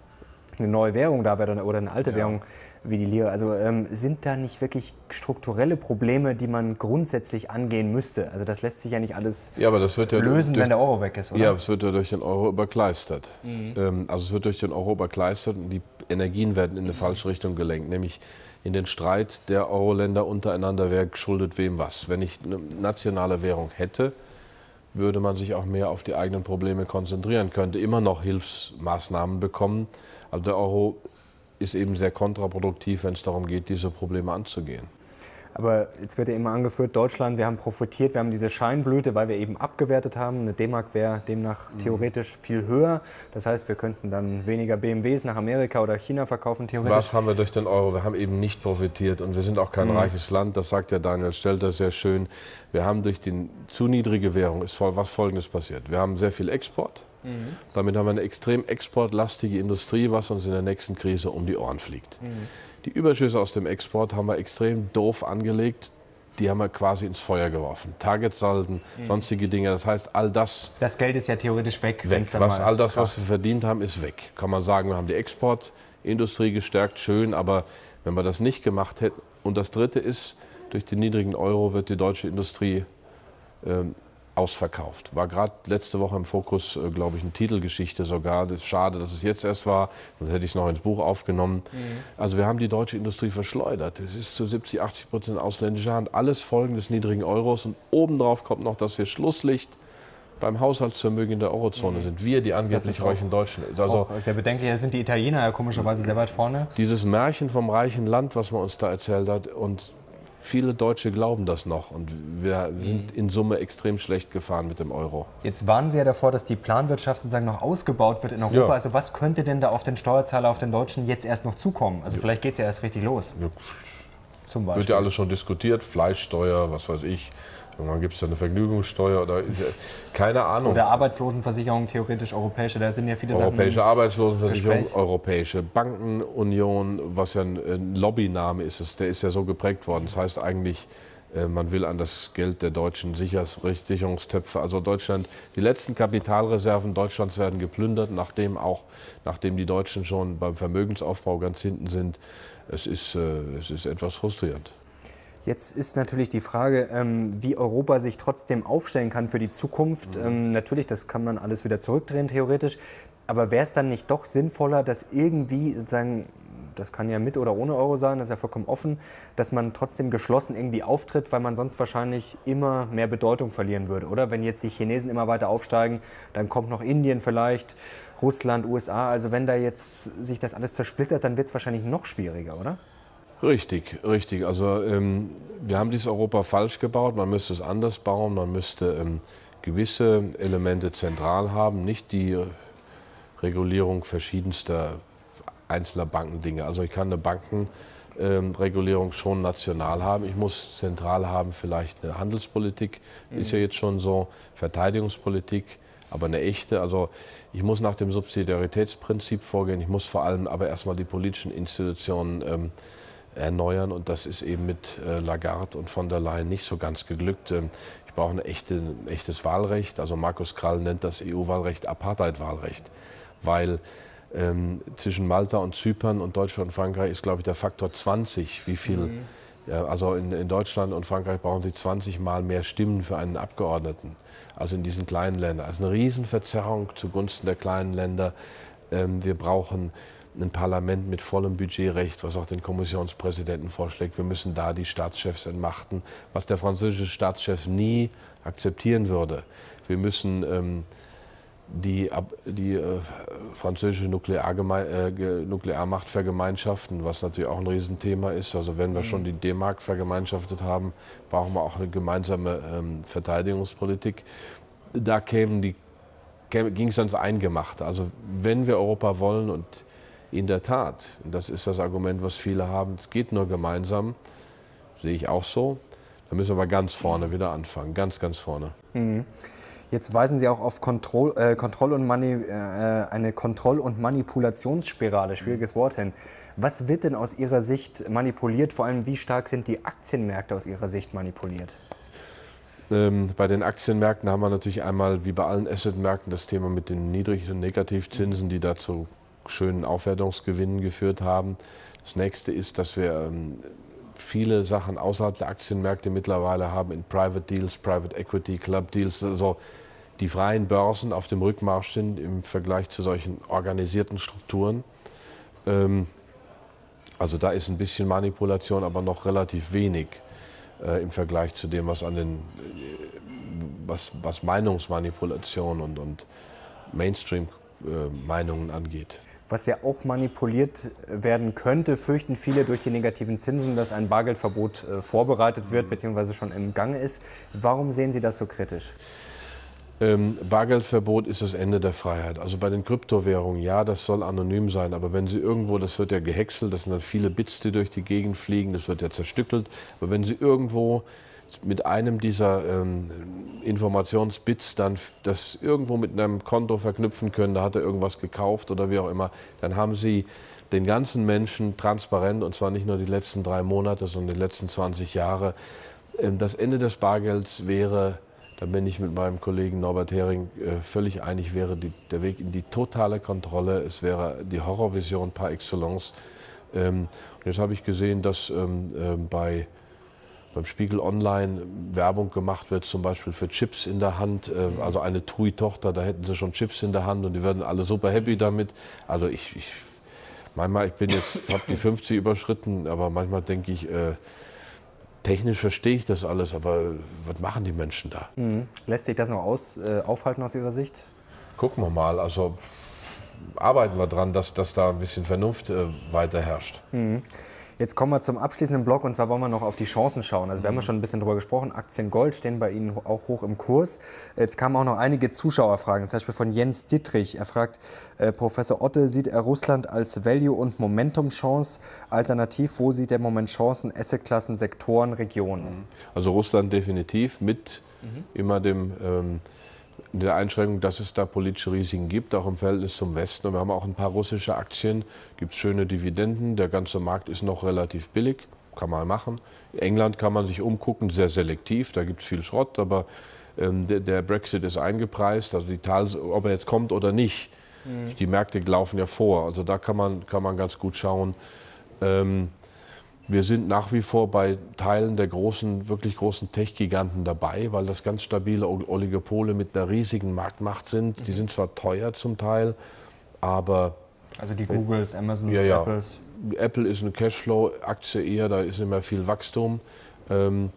eine neue Währung da wäre oder eine alte ja. Währung wie die Lira. Also ähm, sind da nicht wirklich strukturelle Probleme, die man grundsätzlich angehen müsste? Also das lässt sich ja nicht alles ja, aber das wird ja lösen, durch, wenn der Euro weg ist, oder? Ja, es wird ja durch den Euro überkleistert. Mhm. Ähm, also es wird durch den Euro überkleistert, und die Energien werden in eine falsche Richtung gelenkt, nämlich in den Streit der Euro-Länder untereinander, wer schuldet wem was. Wenn ich eine nationale Währung hätte, würde man sich auch mehr auf die eigenen Probleme konzentrieren, könnte immer noch Hilfsmaßnahmen bekommen. Also der Euro ist eben sehr kontraproduktiv, wenn es darum geht, diese Probleme anzugehen. Aber jetzt wird ja immer angeführt, Deutschland, wir haben profitiert, wir haben diese Scheinblüte, weil wir eben abgewertet haben. Eine D-Mark wäre demnach theoretisch viel höher. Das heißt, wir könnten dann weniger B M Ws nach Amerika oder China verkaufen, theoretisch. Was haben wir durch den Euro? Wir haben eben nicht profitiert, und wir sind auch kein mhm. reiches Land. Das sagt ja Daniel Stelter sehr schön. Wir haben durch die zu niedrige Währung, ist was Folgendes passiert. Wir haben sehr viel Export. Mhm. Damit haben wir eine extrem exportlastige Industrie, was uns in der nächsten Krise um die Ohren fliegt. Mhm. Die Überschüsse aus dem Export haben wir extrem doof angelegt. Die haben wir quasi ins Feuer geworfen. Targetsalden, mhm. sonstige Dinge. Das heißt, all das... Das Geld ist ja theoretisch weg. weg. Was, all das, was wir verdient haben, ist weg. Kann man sagen, wir haben die Exportindustrie gestärkt, schön. Aber wenn wir das nicht gemacht hätten... Und das Dritte ist, durch den niedrigen Euro wird die deutsche Industrie ähm, ausverkauft. War gerade letzte Woche im Fokus, äh, glaube ich, eine Titelgeschichte sogar. Das ist schade, dass es jetzt erst war, sonst hätte ich es noch ins Buch aufgenommen. Mhm. Also wir haben die deutsche Industrie verschleudert. Es ist zu siebzig, achtzig Prozent ausländischer Hand. Alles Folgen des niedrigen Euros, und obendrauf kommt noch, dass wir Schlusslicht beim Haushaltsvermögen in der Eurozone mhm. sind. Wir, die angeblich reichen Deutschen. Also ist ja bedenklich, da sind die Italiener ja komischerweise sehr weit vorne. Dieses Märchen vom reichen Land, was man uns da erzählt hat, und viele Deutsche glauben das noch, und wir sind in Summe extrem schlecht gefahren mit dem Euro. Jetzt warnen Sie ja davor, dass die Planwirtschaft sozusagen noch ausgebaut wird in Europa. Ja. Also was könnte denn da auf den Steuerzahler, auf den Deutschen jetzt erst noch zukommen? Also ja. vielleicht geht es ja erst richtig los. Ja. Zum Beispiel. Wird ja alles schon diskutiert, Fleischsteuer, was weiß ich. Irgendwann gibt es ja eine Vergnügungssteuer oder keine Ahnung. Oder Arbeitslosenversicherung, theoretisch europäische, da sind ja viele Sachen. Europäische Arbeitslosenversicherung, Gespräch. Europäische Bankenunion, was ja ein, ein Lobbyname ist, der ist ja so geprägt worden. Das heißt eigentlich, man will an das Geld der deutschen Sicherungstöpfe, also Deutschland, die letzten Kapitalreserven Deutschlands werden geplündert, nachdem auch, nachdem die Deutschen schon beim Vermögensaufbau ganz hinten sind. Es ist, es ist etwas frustrierend. Jetzt ist natürlich die Frage, wie Europa sich trotzdem aufstellen kann für die Zukunft. Mhm. Natürlich, das kann man alles wieder zurückdrehen, theoretisch. Aber wäre es dann nicht doch sinnvoller, dass irgendwie sozusagen, das kann ja mit oder ohne Euro sein, das ist ja vollkommen offen, dass man trotzdem geschlossen irgendwie auftritt, weil man sonst wahrscheinlich immer mehr Bedeutung verlieren würde, oder? Wenn jetzt die Chinesen immer weiter aufsteigen, dann kommt noch Indien vielleicht, Russland, U S A. Also wenn da jetzt sich das alles zersplittert, dann wird es wahrscheinlich noch schwieriger, oder? Richtig, richtig. Also ähm, wir haben dieses Europa falsch gebaut. Man müsste es anders bauen. Man müsste ähm, gewisse Elemente zentral haben, nicht die Regulierung verschiedenster einzelner Bankendinge. Also ich kann eine Bankenregulierung ähm, schon national haben. Ich muss zentral haben vielleicht eine Handelspolitik, mhm. ist ja jetzt schon so, Verteidigungspolitik, aber eine echte. Also ich muss nach dem Subsidiaritätsprinzip vorgehen. Ich muss vor allem aber erstmal die politischen Institutionen ähm, erneuern, und das ist eben mit äh, Lagarde und von der Leyen nicht so ganz geglückt. Ähm, ich brauche ein, echte, ein echtes Wahlrecht. Also Markus Krall nennt das E U-Wahlrecht Apartheid-Wahlrecht, weil ähm, zwischen Malta und Zypern und Deutschland und Frankreich ist, glaube ich, der Faktor zwanzig, wie viel. Mhm. Ja, also in, in Deutschland und Frankreich brauchen sie zwanzig Mal mehr Stimmen für einen Abgeordneten als in diesen kleinen Ländern. Also eine Riesenverzerrung zugunsten der kleinen Länder. Ähm, wir brauchen ein Parlament mit vollem Budgetrecht, was auch den Kommissionspräsidenten vorschlägt. Wir müssen da die Staatschefs entmachten, was der französische Staatschef nie akzeptieren würde. Wir müssen ähm, die, die äh, französische Nukleargeme äh, Nuklearmacht vergemeinschaften, was natürlich auch ein Riesenthema ist. Also wenn wir schon die D-Mark vergemeinschaftet haben, brauchen wir auch eine gemeinsame ähm, Verteidigungspolitik. Da kämen die, ging es ans Eingemachte. Also wenn wir Europa wollen, und in der Tat, das ist das Argument, was viele haben, es geht nur gemeinsam, sehe ich auch so. Da müssen wir aber ganz vorne wieder anfangen, ganz, ganz vorne. Mhm. Jetzt weisen Sie auch auf Kontroll, äh, Kontroll und Mani äh, eine Kontroll- und Manipulationsspirale, schwieriges Wort, hin. Was wird denn aus Ihrer Sicht manipuliert, vor allem wie stark sind die Aktienmärkte aus Ihrer Sicht manipuliert? Bei den Aktienmärkten haben wir natürlich einmal, wie bei allen Assetmärkten, das Thema mit den niedrigen Negativzinsen, die dazu schönen Aufwertungsgewinnen geführt haben. Das nächste ist, dass wir ähm, viele Sachen außerhalb der Aktienmärkte mittlerweile haben, in Private Deals, Private Equity, Club Deals, also die freien Börsen auf dem Rückmarsch sind im Vergleich zu solchen organisierten Strukturen. Ähm, also da ist ein bisschen Manipulation, aber noch relativ wenig äh, im Vergleich zu dem, was an den, äh, was, was Meinungsmanipulation und, und Mainstream äh, Meinungen angeht. Was ja auch manipuliert werden könnte, fürchten viele durch die negativen Zinsen, dass ein Bargeldverbot äh, vorbereitet wird bzw. schon im Gange ist. Warum sehen Sie das so kritisch? Ähm, Bargeldverbot ist das Ende der Freiheit. Also bei den Kryptowährungen, ja, das soll anonym sein, aber wenn Sie irgendwo, das wird ja gehäckselt, das sind dann viele Bits, die durch die Gegend fliegen, das wird ja zerstückelt, aber wenn Sie irgendwo mit einem dieser ähm, Informationsbits dann das irgendwo mit einem Konto verknüpfen können, da hat er irgendwas gekauft oder wie auch immer, dann haben Sie den ganzen Menschen transparent, und zwar nicht nur die letzten drei Monate, sondern die letzten zwanzig Jahre. Ähm, das Ende des Bargelds wäre, da bin ich mit meinem Kollegen Norbert Hering äh, völlig einig, wäre die, der Weg in die totale Kontrolle, es wäre die Horrorvision par excellence. Ähm, und jetzt habe ich gesehen, dass ähm, äh, bei beim Spiegel Online Werbung gemacht wird, zum Beispiel für Chips in der Hand. Also eine T U I-Tochter, da hätten sie schon Chips in der Hand und die werden alle super happy damit. Also ich, ich manchmal, ich bin jetzt, habe die fünfzig überschritten, aber manchmal denke ich, äh, technisch verstehe ich das alles, aber was machen die Menschen da? Mhm. Lässt sich das noch aus, äh, aufhalten aus Ihrer Sicht? Gucken wir mal, also arbeiten wir dran, dass, dass da ein bisschen Vernunft äh, weiter herrscht. Mhm. Jetzt kommen wir zum abschließenden Block, und zwar wollen wir noch auf die Chancen schauen. Also wir haben ja schon ein bisschen drüber gesprochen, Aktien Gold stehen bei Ihnen auch hoch im Kurs. Jetzt kamen auch noch einige Zuschauerfragen, zum Beispiel von Jens Dittrich. Er fragt, äh, Professor Otte, sieht er Russland als Value- und Momentum-Chance? Alternativ, wo sieht er im Moment Chancen, Assetklassen, Sektoren, Regionen? Also Russland definitiv mit mhm. immer dem... Ähm der Einschränkung, dass es da politische Risiken gibt, auch im Verhältnis zum Westen. Und wir haben auch ein paar russische Aktien, gibt es schöne Dividenden, der ganze Markt ist noch relativ billig, kann man machen. In England kann man sich umgucken, sehr selektiv, da gibt es viel Schrott, aber ähm, der, der Brexit ist eingepreist, also die Tals, ob er jetzt kommt oder nicht, mhm. die Märkte laufen ja vor, also da kann man, kann man ganz gut schauen. Ähm, Wir sind nach wie vor bei Teilen der großen, wirklich großen Tech-Giganten dabei, weil das ganz stabile Oligopole mit einer riesigen Marktmacht sind. Die sind zwar teuer zum Teil, aber... Also die Googles, Amazons, ja, ja. Apples... Apple ist eine Cashflow-Aktie eher, da ist immer viel Wachstum. Ähm,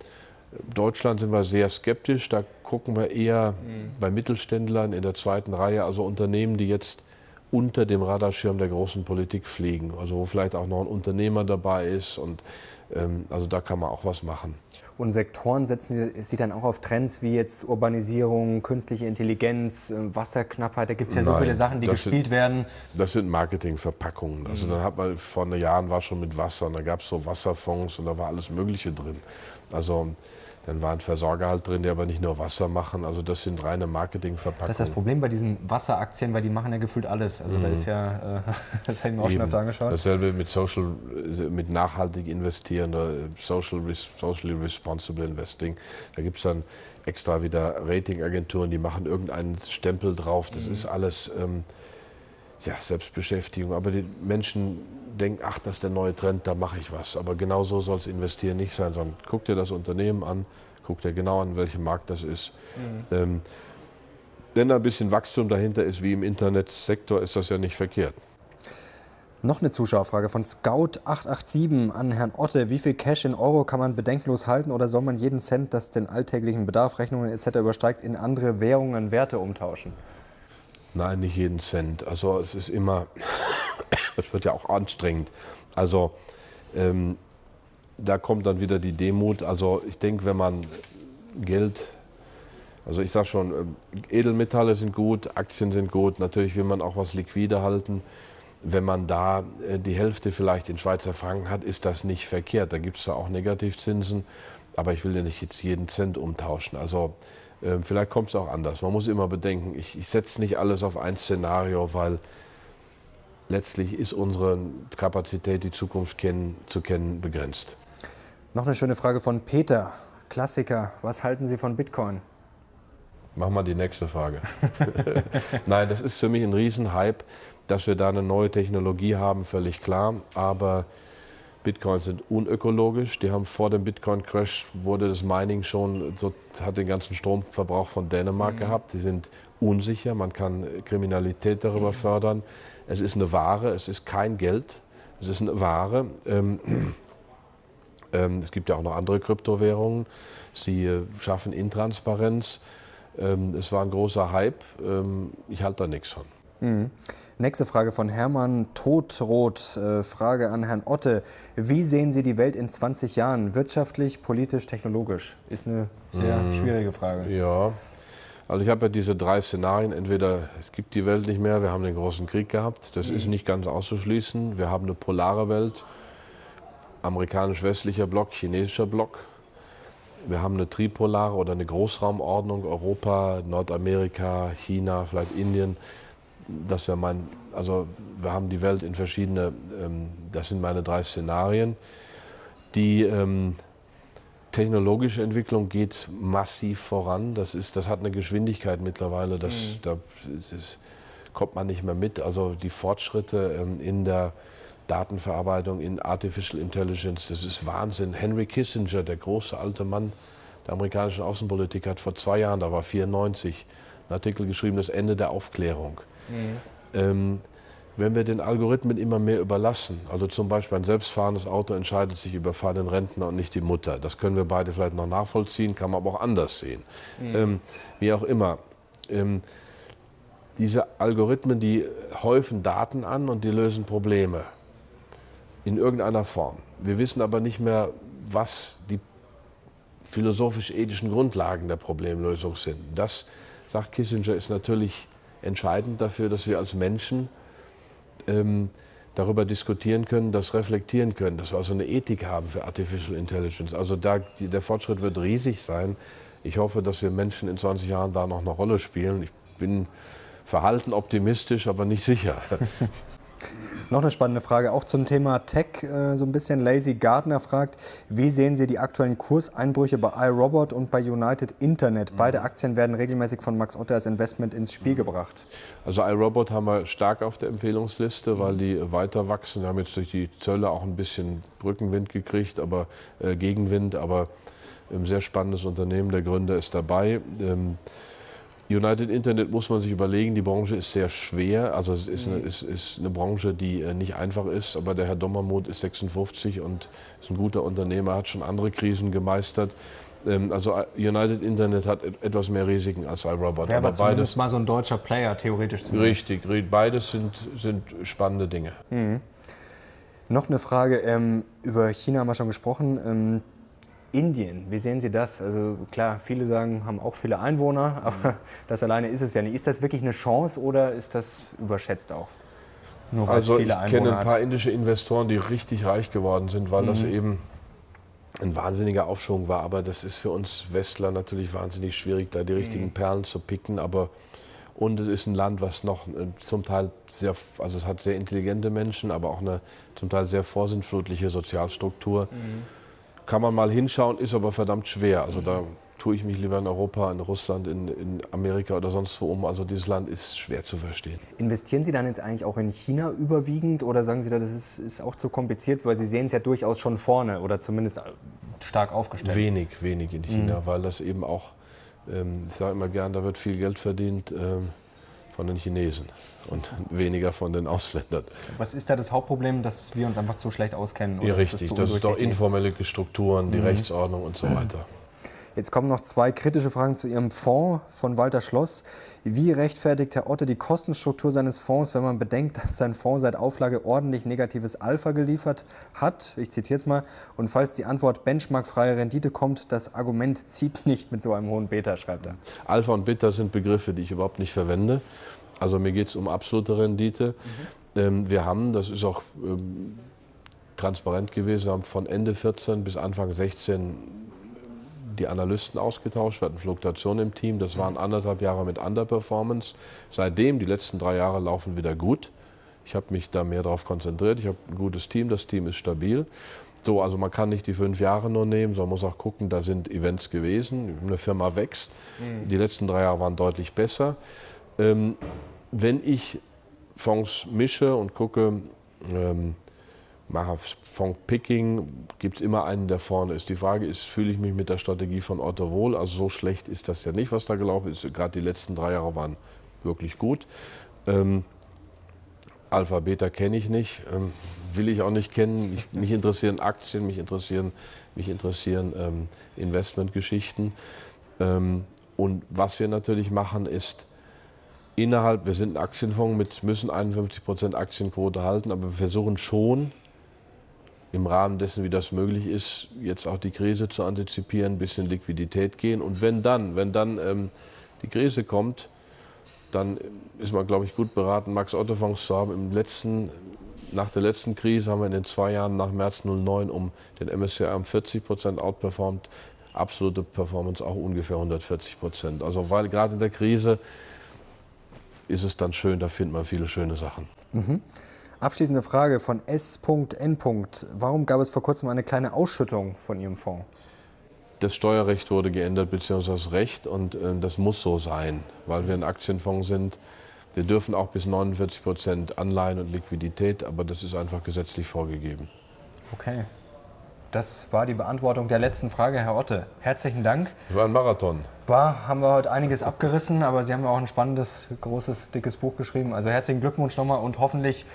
Deutschland sind wir sehr skeptisch, da gucken wir eher mhm. bei Mittelständlern in der zweiten Reihe, also Unternehmen, die jetzt unter dem Radarschirm der großen Politik fliegen, also wo vielleicht auch noch ein Unternehmer dabei ist, und ähm, also da kann man auch was machen. Und Sektoren setzen Sie dann auch auf Trends wie jetzt Urbanisierung, künstliche Intelligenz, Wasserknappheit, da gibt es ja Nein, so viele Sachen, die gespielt sind, werden. Das sind Marketingverpackungen, also mhm. dann hat man, vor Jahren war schon mit Wasser, und da gab es so Wasserfonds und da war alles Mögliche drin, also dann war ein Versorger halt drin, der aber nicht nur Wasser machen. Also das sind reine Marketingverpackungen. Das ist das Problem bei diesen Wasseraktien, weil die machen ja gefühlt alles. Also mhm. da ist ja, äh, das haben wir auch Eben. schon öfter angeschaut. Dasselbe mit Social, mit nachhaltig investieren, Social, Socially Responsible Investing. Da gibt es dann extra wieder Ratingagenturen, die machen irgendeinen Stempel drauf. Das mhm. ist alles ähm, ja, Selbstbeschäftigung. Aber die Menschen denken, ach, das ist der neue Trend, da mache ich was. Aber genau so soll es investieren nicht sein, sondern guck dir das Unternehmen an, guck dir genau an, welchem Markt das ist. Mhm. Ähm, wenn da ein bisschen Wachstum dahinter ist, wie im Internetsektor, ist das ja nicht verkehrt. Noch eine Zuschauerfrage von Scout acht acht sieben an Herrn Otte. Wie viel Cash in Euro kann man bedenkenlos halten, oder soll man jeden Cent, das den alltäglichen Bedarf, Rechnungen et cetera übersteigt, in andere Währungen, Werte umtauschen? Nein, nicht jeden Cent. Also es ist immer, das wird ja auch anstrengend. Also ähm, da kommt dann wieder die Demut. Also ich denke, wenn man Geld, also ich sage schon, Edelmetalle sind gut, Aktien sind gut. Natürlich will man auch was liquide halten. Wenn man da äh, die Hälfte vielleicht in Schweizer Franken hat, ist das nicht verkehrt. Da gibt es ja auch Negativzinsen. Aber ich will ja nicht jetzt jeden Cent umtauschen. Also vielleicht kommt es auch anders. Man muss immer bedenken, ich, ich setze nicht alles auf ein Szenario, weil letztlich ist unsere Kapazität, die Zukunft kennen, zu kennen, begrenzt. Noch eine schöne Frage von Peter, Klassiker. Was halten Sie von Bitcoin? Mach mal die nächste Frage. Nein, das ist für mich ein Riesenhype, dass wir da eine neue Technologie haben, völlig klar. Aber Bitcoins sind unökologisch, die haben vor dem Bitcoin-Crash, wurde das Mining schon, so hat den ganzen Stromverbrauch von Dänemark mhm. gehabt, die sind unsicher, man kann Kriminalität darüber fördern. Es ist eine Ware, es ist kein Geld, es ist eine Ware. Ähm, ähm, es gibt ja auch noch andere Kryptowährungen, sie äh, schaffen Intransparenz. Ähm, es war ein großer Hype, ähm, ich halte da nichts von. Mhm. Nächste Frage von Hermann Todroth. Äh, Frage an Herrn Otte. Wie sehen Sie die Welt in zwanzig Jahren? Wirtschaftlich, politisch, technologisch? Ist eine sehr mhm. schwierige Frage. Ja, also ich habe ja diese drei Szenarien. Entweder es gibt die Welt nicht mehr, wir haben den großen Krieg gehabt. Das mhm. ist nicht ganz auszuschließen. Wir haben eine polare Welt, amerikanisch-westlicher Block, chinesischer Block. Wir haben eine tripolare oder eine Großraumordnung, Europa, Nordamerika, China, vielleicht Indien. Das wäre mein, also wir haben die Welt in verschiedene, ähm, das sind meine drei Szenarien. Die ähm, technologische Entwicklung geht massiv voran, das, ist, das hat eine Geschwindigkeit mittlerweile, das, mhm. da das ist, kommt man nicht mehr mit. Also die Fortschritte ähm, in der Datenverarbeitung, in Artificial Intelligence, das ist Wahnsinn. Henry Kissinger, der große alte Mann der amerikanischen Außenpolitik, hat vor zwei Jahren, da war vierundneunzig, einen Artikel geschrieben, das Ende der Aufklärung. Mhm. Ähm, wenn wir den Algorithmen immer mehr überlassen, also zum Beispiel ein selbstfahrendes Auto entscheidet sich über fahr den Rentner und nicht die Mutter. Das können wir beide vielleicht noch nachvollziehen, kann man aber auch anders sehen. Mhm. Ähm, wie auch immer. Ähm, diese Algorithmen, die häufen Daten an und die lösen Probleme. in irgendeiner Form. Wir wissen aber nicht mehr, was die philosophisch-ethischen Grundlagen der Problemlösung sind. Das, sagt Kissinger, ist natürlich entscheidend dafür, dass wir als Menschen ähm, darüber diskutieren können, das reflektieren können, dass wir also eine Ethik haben für Artificial Intelligence. Also da, die, der Fortschritt wird riesig sein. Ich hoffe, dass wir Menschen in zwanzig Jahren da noch eine Rolle spielen. Ich bin verhalten optimistisch, aber nicht sicher. Noch eine spannende Frage, auch zum Thema Tech. So ein bisschen Lazy Gardner fragt, wie sehen Sie die aktuellen Kurseinbrüche bei iRobot und bei United Internet? Beide Aktien werden regelmäßig von Max Otte als Investment ins Spiel gebracht. Also iRobot haben wir stark auf der Empfehlungsliste, weil die weiter wachsen. Wir haben jetzt durch die Zölle auch ein bisschen Brückenwind gekriegt, aber äh, Gegenwind, aber ein sehr spannendes Unternehmen. Der Gründer ist dabei. Ähm, United Internet muss man sich überlegen, die Branche ist sehr schwer, also es ist eine, es ist eine Branche, die nicht einfach ist, aber der Herr Dommermuth ist sechsundfünfzig und ist ein guter Unternehmer, hat schon andere Krisen gemeistert. Also United Internet hat etwas mehr Risiken als iRobot. Wäre aber beides mal so ein deutscher Player, theoretisch zumindest. Richtig, beides sind, sind spannende Dinge. Mhm. Noch eine Frage, ähm, über China haben wir schon gesprochen. Ähm, Indien, wie sehen Sie das? Also klar, viele sagen, haben auch viele Einwohner, aber das alleine ist es ja nicht. Ist das wirklich eine Chance oder ist das überschätzt auch? Nur weil also viele ich Einwohner kenne ein paar hat. indische Investoren, die richtig reich geworden sind, weil mhm. das eben ein wahnsinniger Aufschwung war. Aber das ist für uns Westler natürlich wahnsinnig schwierig, da die richtigen mhm. Perlen zu picken. Aber und es ist ein Land, was noch zum Teil sehr, also es hat sehr intelligente Menschen, aber auch eine zum Teil sehr vorsintflutliche Sozialstruktur. Mhm. Kann man mal hinschauen, ist aber verdammt schwer. Also da tue ich mich lieber in Europa, in Russland, in, in Amerika oder sonst wo um. Also dieses Land ist schwer zu verstehen. Investieren Sie dann jetzt eigentlich auch in China überwiegend oder sagen Sie da, das ist, ist auch zu kompliziert, weil Sie sehen es ja durchaus schon vorne oder zumindest stark aufgestellt? Wenig, wenig in China, mhm. weil das eben auch, ähm, ich sage immer gern, da wird viel Geld verdient. Ähm, Von den Chinesen und weniger von den Ausländern. Was ist da das Hauptproblem, dass wir uns einfach zu schlecht auskennen? Oder ja, richtig. Das, das ist doch informelle Strukturen, die mhm. Rechtsordnung und so weiter. Jetzt kommen noch zwei kritische Fragen zu Ihrem Fonds von Walter Schloss. Wie rechtfertigt Herr Otte die Kostenstruktur seines Fonds, wenn man bedenkt, dass sein Fonds seit Auflage ordentlich negatives Alpha geliefert hat? Ich zitiere jetzt mal. Und falls die Antwort benchmarkfreie Rendite kommt, das Argument zieht nicht mit so einem hohen Beta, schreibt er. Alpha und Beta sind Begriffe, die ich überhaupt nicht verwende. Also mir geht es um absolute Rendite. Mhm. Ähm, wir haben, das ist auch ähm, transparent gewesen, haben von Ende vierzehn bis Anfang sechzehn die Analysten ausgetauscht, wir hatten Fluktuation im Team, das waren anderthalb Jahre mit Underperformance. Seitdem, die letzten drei Jahre laufen wieder gut. Ich habe mich da mehr darauf konzentriert, ich habe ein gutes Team, das Team ist stabil. So, also man kann nicht die fünf Jahre nur nehmen, sondern muss auch gucken, da sind Events gewesen, eine Firma wächst. Mhm. Die letzten drei Jahre waren deutlich besser. Ähm, wenn ich Fonds mische und gucke, ähm, mache Fondpicking, gibt es immer einen, der vorne ist. Die Frage ist, fühle ich mich mit der Strategie von Otto wohl? Also so schlecht ist das ja nicht, was da gelaufen ist. Gerade die letzten drei Jahre waren wirklich gut. Ähm, Alpha, Beta kenne ich nicht, ähm, will ich auch nicht kennen. Ich, mich interessieren Aktien, mich interessieren, mich interessieren ähm, Investmentgeschichten. Ähm, und was wir natürlich machen ist, innerhalb, wir sind ein Aktienfonds, mit müssen einundfünfzig Prozent Aktienquote halten, aber wir versuchen schon, im Rahmen dessen, wie das möglich ist, jetzt auch die Krise zu antizipieren, ein bisschen Liquidität gehen. Und wenn dann, wenn dann ähm, die Krise kommt, dann ist man, glaube ich, gut beraten, Max-Otte-Fonds zu haben. Im letzten, nach der letzten Krise haben wir in den zwei Jahren nach März neunzehn um den M S C I um vierzig Prozent outperformt, absolute Performance auch ungefähr hundertvierzig Prozent. Also weil gerade in der Krise ist es dann schön, da findet man viele schöne Sachen. Mhm. Abschließende Frage von S N Warum gab es vor kurzem eine kleine Ausschüttung von Ihrem Fonds? Das Steuerrecht wurde geändert, beziehungsweise das Recht. Und äh, das muss so sein, weil wir ein Aktienfonds sind. Wir dürfen auch bis neunundvierzig Prozent Anleihen und Liquidität, aber das ist einfach gesetzlich vorgegeben. Okay. Das war die Beantwortung der letzten Frage, Herr Otte. Herzlichen Dank. Das war ein Marathon. War, haben wir heute einiges abgerissen, aber Sie haben ja auch ein spannendes, großes, dickes Buch geschrieben. Also herzlichen Glückwunsch nochmal und hoffentlich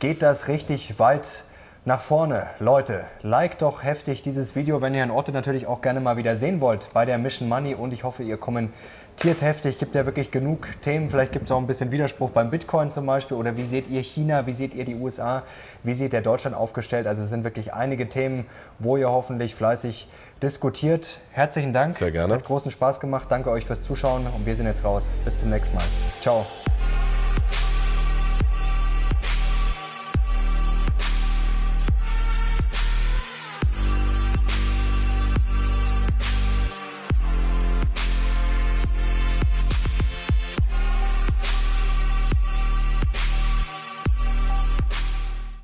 geht das richtig weit nach vorne. Leute, liked doch heftig dieses Video, wenn ihr Herrn Otte natürlich auch gerne mal wieder sehen wollt bei der Mission Money. Und ich hoffe, ihr kommentiert heftig. Gibt ja wirklich genug Themen. Vielleicht gibt es auch ein bisschen Widerspruch beim Bitcoin zum Beispiel. Oder wie seht ihr China? Wie seht ihr die U S A? Wie seht ihr Deutschland aufgestellt? Also es sind wirklich einige Themen, wo ihr hoffentlich fleißig diskutiert. Herzlichen Dank. Sehr gerne. Hat großen Spaß gemacht. Danke euch fürs Zuschauen. Und wir sind jetzt raus. Bis zum nächsten Mal. Ciao.